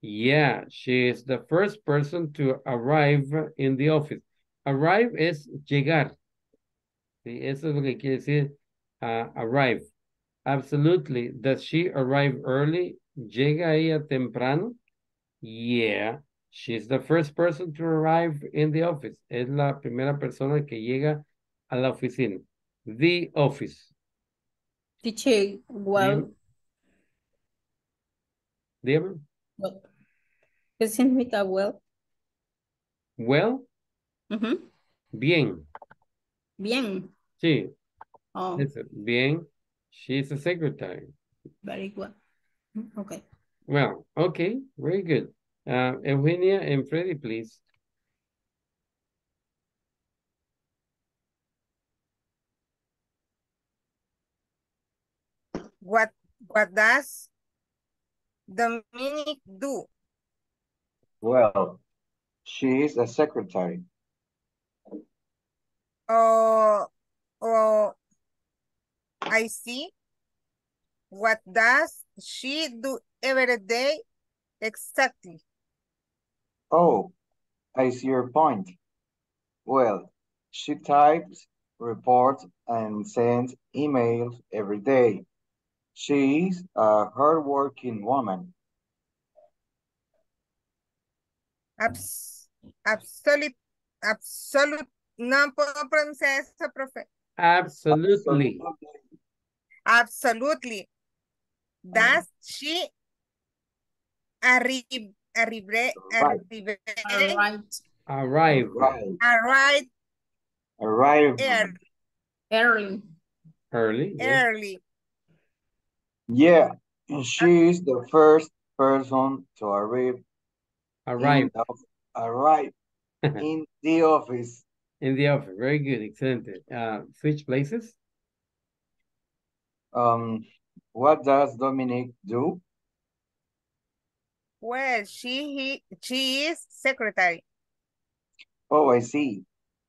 Yeah, she is the first person to arrive in the office. Arrive es llegar. Sí, eso es lo que quiere decir uh, arrive. Absolutely. Does she arrive early? ¿Llega ella temprano? Yeah, She's the first person to arrive in the office. Es la primera persona que llega a la oficina. The office. Teacher, wow. Dígame. Well, isn't it a well? Well? Mm-hmm. Bien. Bien. Sí. Oh. Bien. She's a secretary. Very good. Okay. Well, okay. Very good. Uh, Eugenia and Freddy, please. What what does Dominique do? Well, she is a secretary. Oh, oh, I see. What does she do every day exactly? Oh, I see your point. Well, she types reports and sends emails every day. She is a hardworking woman. Abs absolute, absolute, no problem, says the prophet. Absolutely. Absolutely. Does she arrive? Arrive, arrive, arrive, arrive, arrive, arrive, early, early, early. Yeah, she is the first person to arrive. Arrive, arrive in the office. In the office, very good, excellent. Uh, switch places. Um, what does Dominique do? Well, she he, she is secretary. Oh, I see.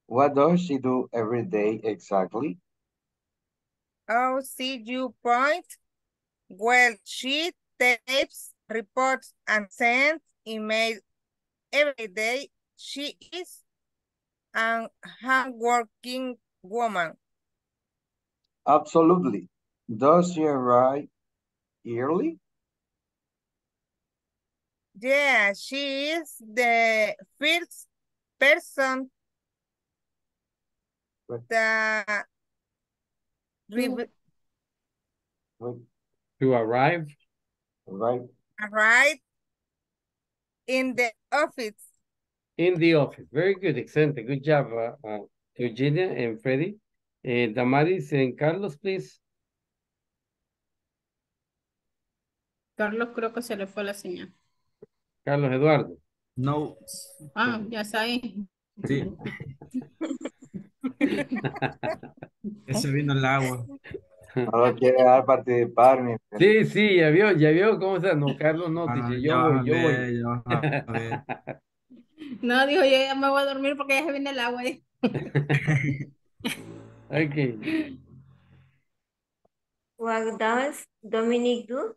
What does she do every day exactly? Oh, see your point. Well, she types reports and sends emails every day. She is a hardworking woman. Absolutely. Does she arrive early? Yeah, she is the first person that to arrive, right? Arrive in the office. In the office, very good, excellent, good job, uh, uh, Eugenia and Freddy, uh, Damaris and Carlos, please. Carlos, creo que se le fue la señal. Carlos Eduardo. No. Ah, ya sabes. Sí. Eso vino el agua. No quiere dar participar. Mi... Sí, sí, ya vio, ya vio cómo se... No, Carlos no, ah, dice, yo voy, yo voy. Yo, no, dijo, yo ya me voy a dormir porque ya se viene el agua. ¿Eh? Ok. What does Dominique do?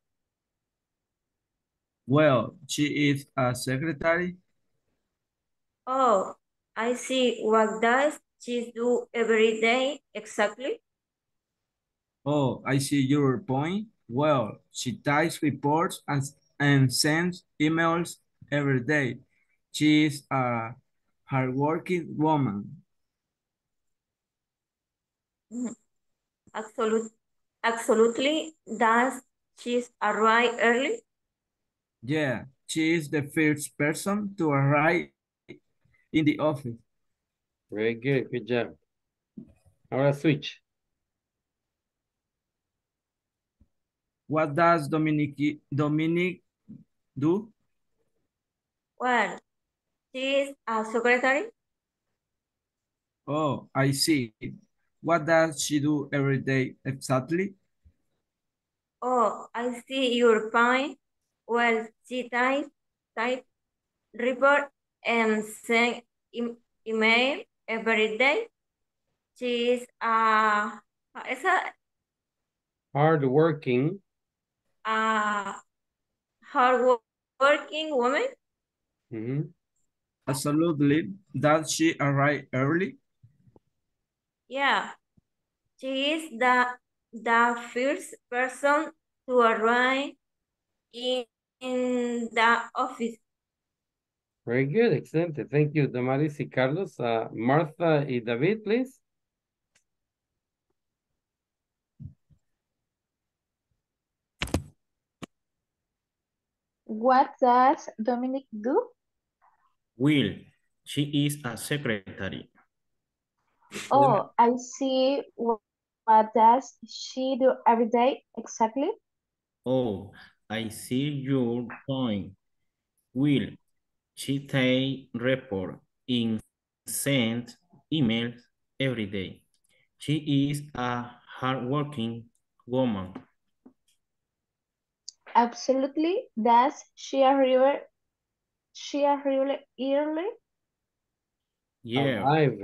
Well, she is a secretary. Oh, I see. What does she do every day exactly? Oh, I see your point. Well, she types reports and, and sends emails every day. She is a hardworking woman. Absolutely. Absolutely. Does she arrive early? Yeah, she is the first person to arrive in the office. Very good, good job. Ahora switch. What does Dominique, Dominique do? Well, she is a secretary. Oh, I see. What does she do every day exactly? Oh, I see your point. Well, she type, type report and send e email every day. She is uh, it's a hardworking, uh, hardworking woman. Mm-hmm. Absolutely. Does she arrive early? Yeah, she is the the first person to arrive in. In the office. Very good, excellent. Thank you, Damaris and Carlos. Uh, Martha and David, please. What does Dominic do? Will. She is a secretary. Oh, I see. What does she do every day exactly? Oh, I see your point. Will. She takes report in sent emails every day. She is a hardworking woman. Absolutely. Does she arrive? She arrive early? Yeah. Arrive.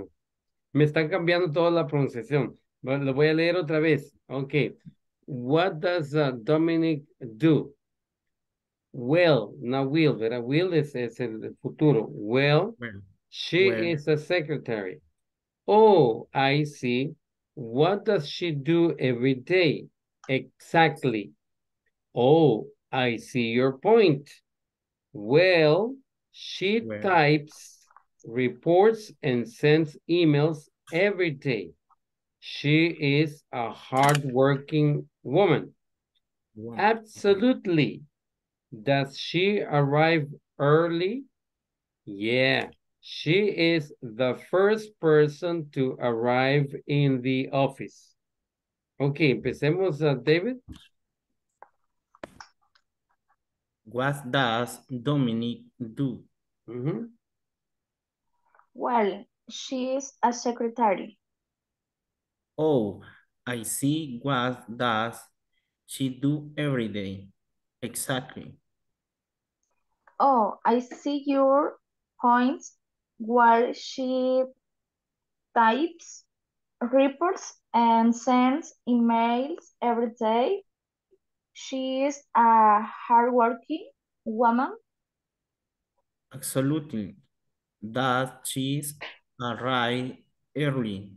Me están cambiando toda la pronunciación. Lo voy a leer otra vez. Okay. What does uh, Dominic do? Well, not will, but will is, is el futuro. Well, well she well. is a secretary. Oh, I see. What does she do every day? Exactly. Oh, I see your point. Well, she well. types reports and sends emails every day. She is a hardworking woman. Wow. Absolutely. Does she arrive early? Yeah, she is the first person to arrive in the office. Okay, empecemos, uh, David. What does Dominic do? Mm-hmm. Well, she is a secretary. Oh, I see. What does she do every day? Exactly. Oh, I see your points. While she types reports and sends emails every day, she is a hardworking woman. Absolutely. That she's arrived early.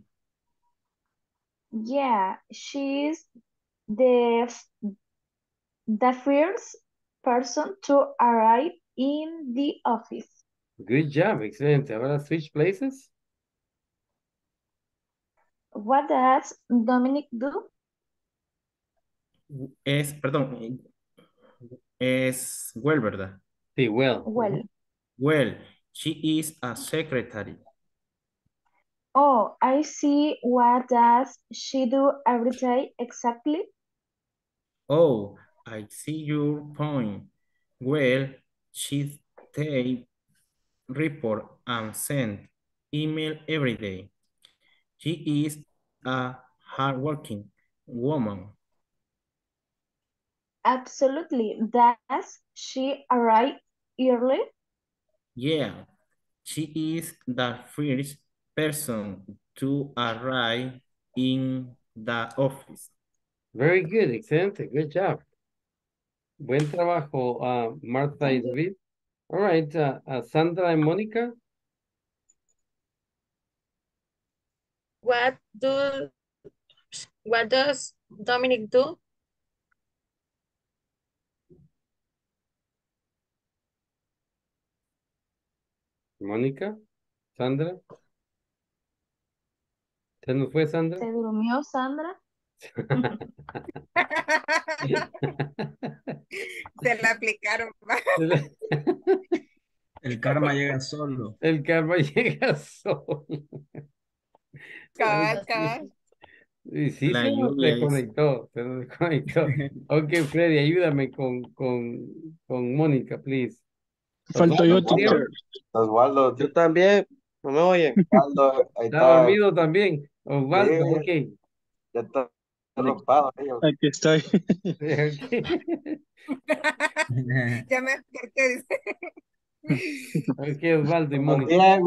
Yeah, she's the the first person to arrive in the office. Good job, excellent. Ahora switch places. What does Dominic do? Es, perdón, es well, ¿verdad? Sí, well. Well. Well, she is a secretary. Oh, I see. What does she do every day exactly? Oh, I see your point. Well, she takes report and sends email every day. She is a hardworking woman. Absolutely. Does she arrive early? Yeah, she is the first person to arrive in the office. Very good, excellent, good job. Buen trabajo, uh, Martha and David. All right, uh, uh, Sandra and Monica. What do what does Dominic do? Monica, Sandra. ¿Se nos fue Sandra? ¿Se durmió Sandra? Se la aplicaron. El karma llega solo. El karma llega solo. Cabal, cabal. Sí, sí, se nos desconectó, se nos desconectó. Ok, Freddy, ayúdame con, con, con Mónica, please. Falto yo también. Osvaldo, yo también. No me oyen. Osvaldo, ahí está. Está dormido también. Osvaldo, ok. Ya está. Aquí estoy. Ya me desperté. Es que Osvaldo y Mónica.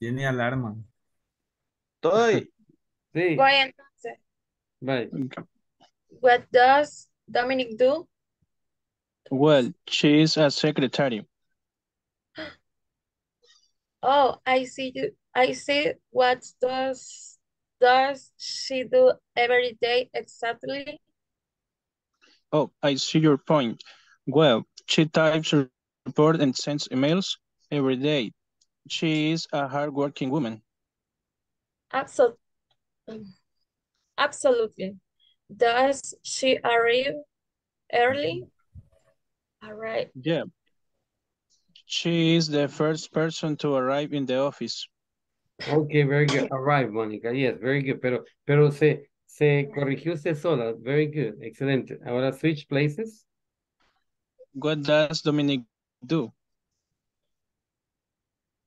Tiene alarma. Estoy. Sí. Voy entonces. Bye. What does Dominic do? Well, she is a secretary. Oh, I see you. I see. What does Does she do every day exactly? Oh, I see your point. Well, she types a report and sends emails every day. She is a hardworking woman. Absolutely. Absolutely. Does she arrive early? All right. Yeah. She is the first person to arrive in the office. Okay, very good. Arrive, Monica. Yes, very good. Pero, pero se, se corrigió usted sola. Very good. Excelente. Ahora switch places. What does Dominic do?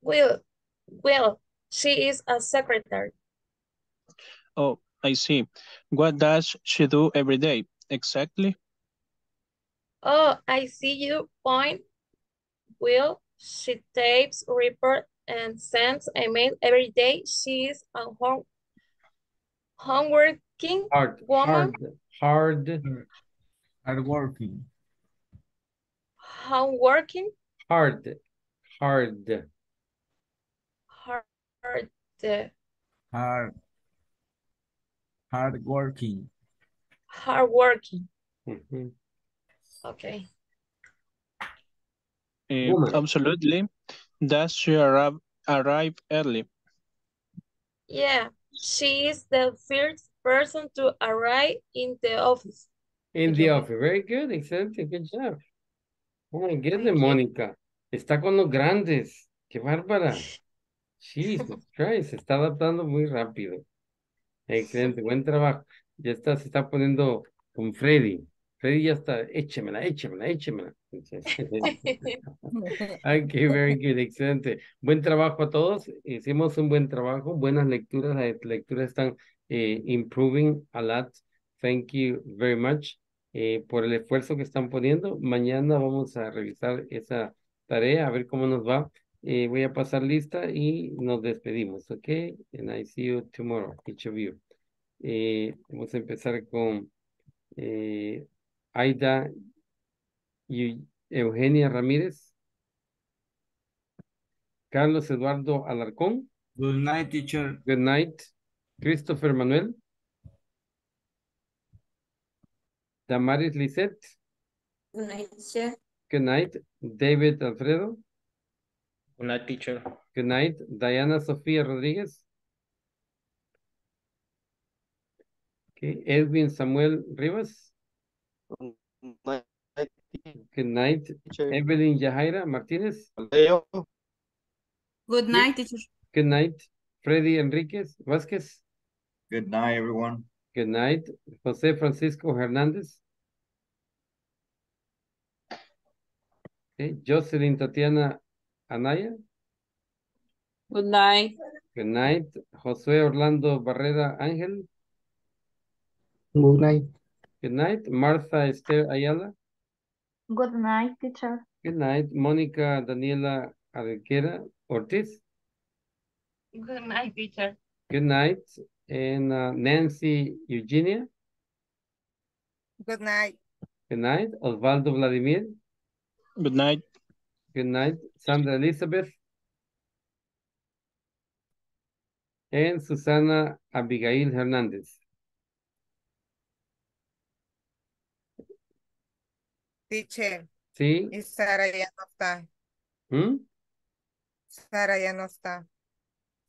Well, well, she is a secretary. Oh, I see. What does she do every day? Exactly. Oh, I see your point. Well, she types report and sends a mail every day. She is a home, hardworking hard, woman. Hard, hard, hardworking. Hardworking. Hard, hard. Hard. Hard. Hardworking. Hardworking. Mm-hmm. Okay. Um, absolutely. Does she arrive, arrive early? Yeah, she is the first person to arrive in the office. In the office. Very good. Excelente. Good job. Oh my goodness, Mónica. Está con los grandes. Qué bárbara. Jesus Christ. Se está adaptando muy rápido. Excelente. Buen trabajo. Ya está, se está poniendo con Freddy. Freddy ya está, échemela, échemela, échemela. Ok, very good, excelente. Buen trabajo a todos, hicimos un buen trabajo, buenas lecturas, las lecturas están eh, improving a lot. Thank you very much eh, por el esfuerzo que están poniendo. Mañana vamos a revisar esa tarea, a ver cómo nos va. Eh, voy a pasar lista y nos despedimos, ok? And I see you tomorrow, each of you. Eh, vamos a empezar con... Eh, Aida Eugenia Ramírez. Carlos Eduardo Alarcón. Good night, teacher. Good night. Christopher Manuel. Damaris Lisette. Good night, teacher. Good night. David Alfredo. Good night, teacher. Good night. Diana Sofía Rodríguez. Okay. Edwin Samuel Rivas. Good night. Good night. Teacher. Evelyn Yajaira Martínez. Good night, teacher. Good night. Freddy Enriquez Vázquez. Good night, everyone. Good night. José Francisco Hernández. Okay. Jocelyn Tatiana Anaya. Good night. Good night. José Orlando Barrera Ángel. Good night. Good night. Martha Esther Ayala. Good night, teacher. Good night. Mónica Daniela Arquera Ortiz. Good night, teacher. Good night. And uh, Nancy Eugenia. Good night. Good night. Osvaldo Vladimir. Good night. Good night. Sandra Elizabeth. And Susana Abigail Hernández. Teacher, sí. Y Sara ya no está. ¿Mm? Sara ya no está.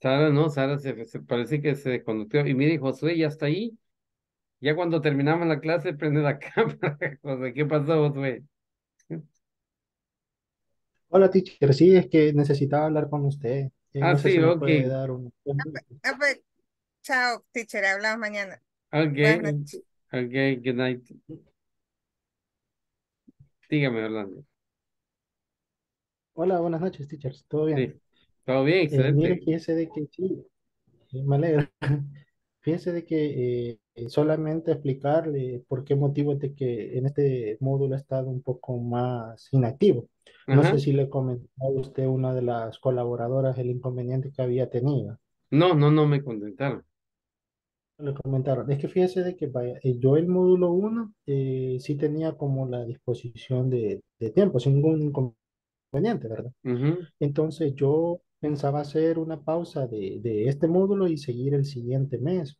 Sara no, Sara se, se parece que se desconductó. Y mire, Josué ya está ahí. Ya cuando terminamos la clase, prende la cámara. ¿Qué pasó, Josué? Hola, teacher. Sí, es que necesitaba hablar con usted. Eh, ah, no sí, si ok. Dar un... a, a, chao, teacher. Hablamos mañana. Ok, ok, good night. Dígame, Orlando. Hola, buenas noches, teachers. ¿Todo bien? Sí. Todo bien, excelente. Eh, mire, fíjese de que sí, me alegra. Fíjese de que eh, solamente explicarle por qué motivo es de que en este módulo ha estado un poco más inactivo. No Ajá. sé si le comentó a usted una de las colaboradoras el inconveniente que había tenido. No, no, no me contentaron. Le comentaron, es que fíjese de que vaya, yo el módulo uno eh, sí tenía como la disposición de, de tiempo, sin ningún inconveniente, ¿verdad? Uh-huh. Entonces yo pensaba hacer una pausa de, de este módulo y seguir el siguiente mes.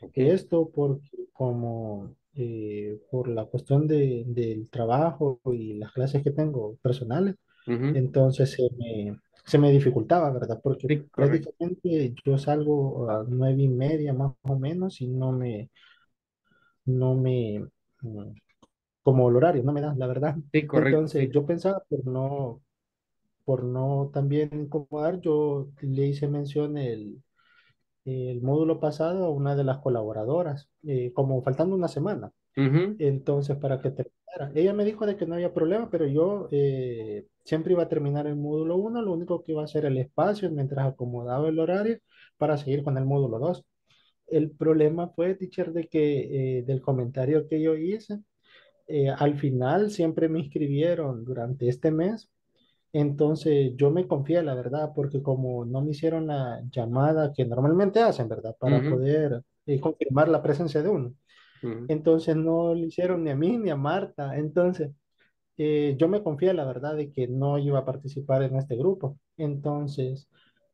Okay. Esto porque como eh, por la cuestión de, del trabajo y las clases que tengo personales, Ujú. Entonces se me, se me dificultaba, ¿verdad? Porque Sí, correcto. prácticamente yo salgo a nueve y media más o menos y no me, no me, mm, como el horario, no me da, la verdad. Sí, correcto, Entonces sí. yo pensaba por no, por no también incomodar, yo le hice mención el, el módulo pasado a una de las colaboradoras, eh, como faltando una semana. Ujú. Entonces, para que terminara. Ella me dijo de que no había problema, pero yo eh, siempre iba a terminar el módulo uno, lo único que iba a hacer el espacio mientras acomodaba el horario para seguir con el módulo dos. El problema fue, teacher, de que eh, del comentario que yo hice, eh, al final siempre me inscribieron durante este mes. Entonces yo me confié, la verdad, porque como no me hicieron la llamada que normalmente hacen, ¿verdad? Para Ujú, poder eh, confirmar la presencia de uno. ujú. Entonces no le hicieron ni a mí ni a Marta. Entonces eh, yo me confié, la verdad, de que no iba a participar en este grupo. Entonces,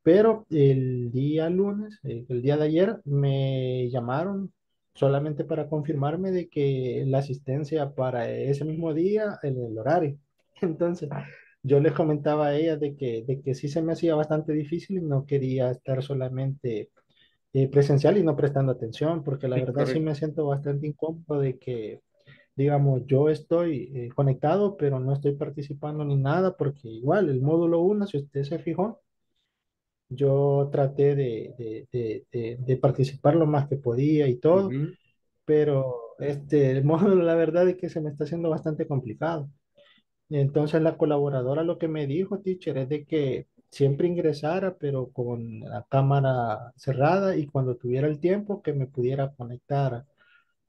pero el día lunes, eh, el día de ayer, me llamaron solamente para confirmarme de que la asistencia para ese mismo día, el, el horario. Entonces, yo les comentaba a ella de que, de que sí se me hacía bastante difícil y no quería estar solamente eh, presencial y no prestando atención, porque la Sí, verdad sí correcto. me siento bastante incómodo de que, digamos, yo estoy eh, conectado, pero no estoy participando ni nada, porque igual el módulo uno, si usted se fijó, yo traté de, de, de- de- de participar lo más que podía y todo, Ujú. pero este, el módulo, la verdad es que se me está haciendo bastante complicado. Entonces la colaboradora lo que me dijo, teacher, es de que siempre ingresara, pero con la cámara cerrada y cuando tuviera el tiempo que me pudiera conectar,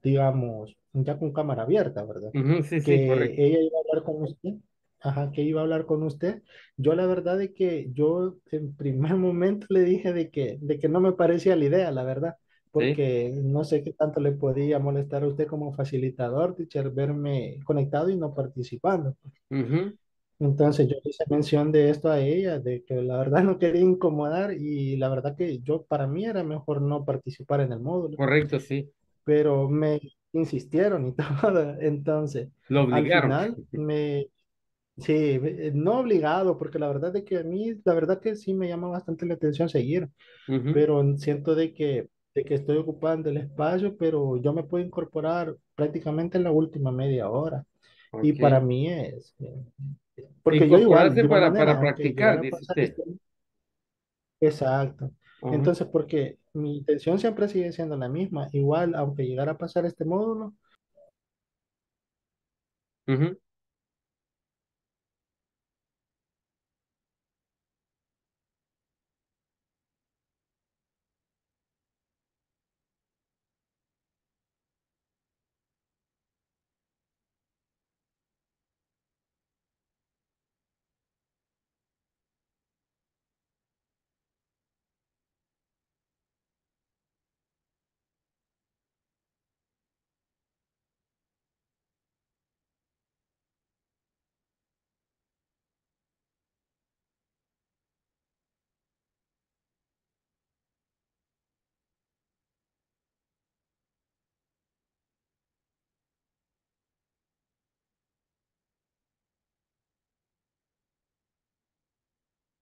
digamos, ya con cámara abierta, ¿verdad? Ujú, Sí, sí, Que correcto. ella iba a hablar con usted, ajá, que iba a hablar con usted. Yo la verdad es que yo en primer momento le dije de que, de que no me parecía la idea, la verdad, Sí. porque no sé qué tanto le podía molestar a usted como facilitador, teacher, verme conectado y no participando. Ujú. Entonces yo hice mención de esto a ella, de que la verdad no quería incomodar y la verdad que yo para mí era mejor no participar en el módulo, Correcto, sí. pero me insistieron y todo. Entonces, Lo al obligaron. final me, sí, eh, no obligado, porque la verdad de que a mí, la verdad que sí me llama bastante la atención seguir, Ujú. pero siento de que, de que estoy ocupando el espacio, pero yo me puedo incorporar prácticamente en la última media hora. Y para Ok. mí es, eh, porque yo igual, de Incorporarse igual para, para manera, aunque practicar, llegara a dice pasar usted. esto, exacto. Ujú. Entonces, porque mi intención siempre sigue siendo la misma, igual, aunque llegara a pasar este módulo. Ujú.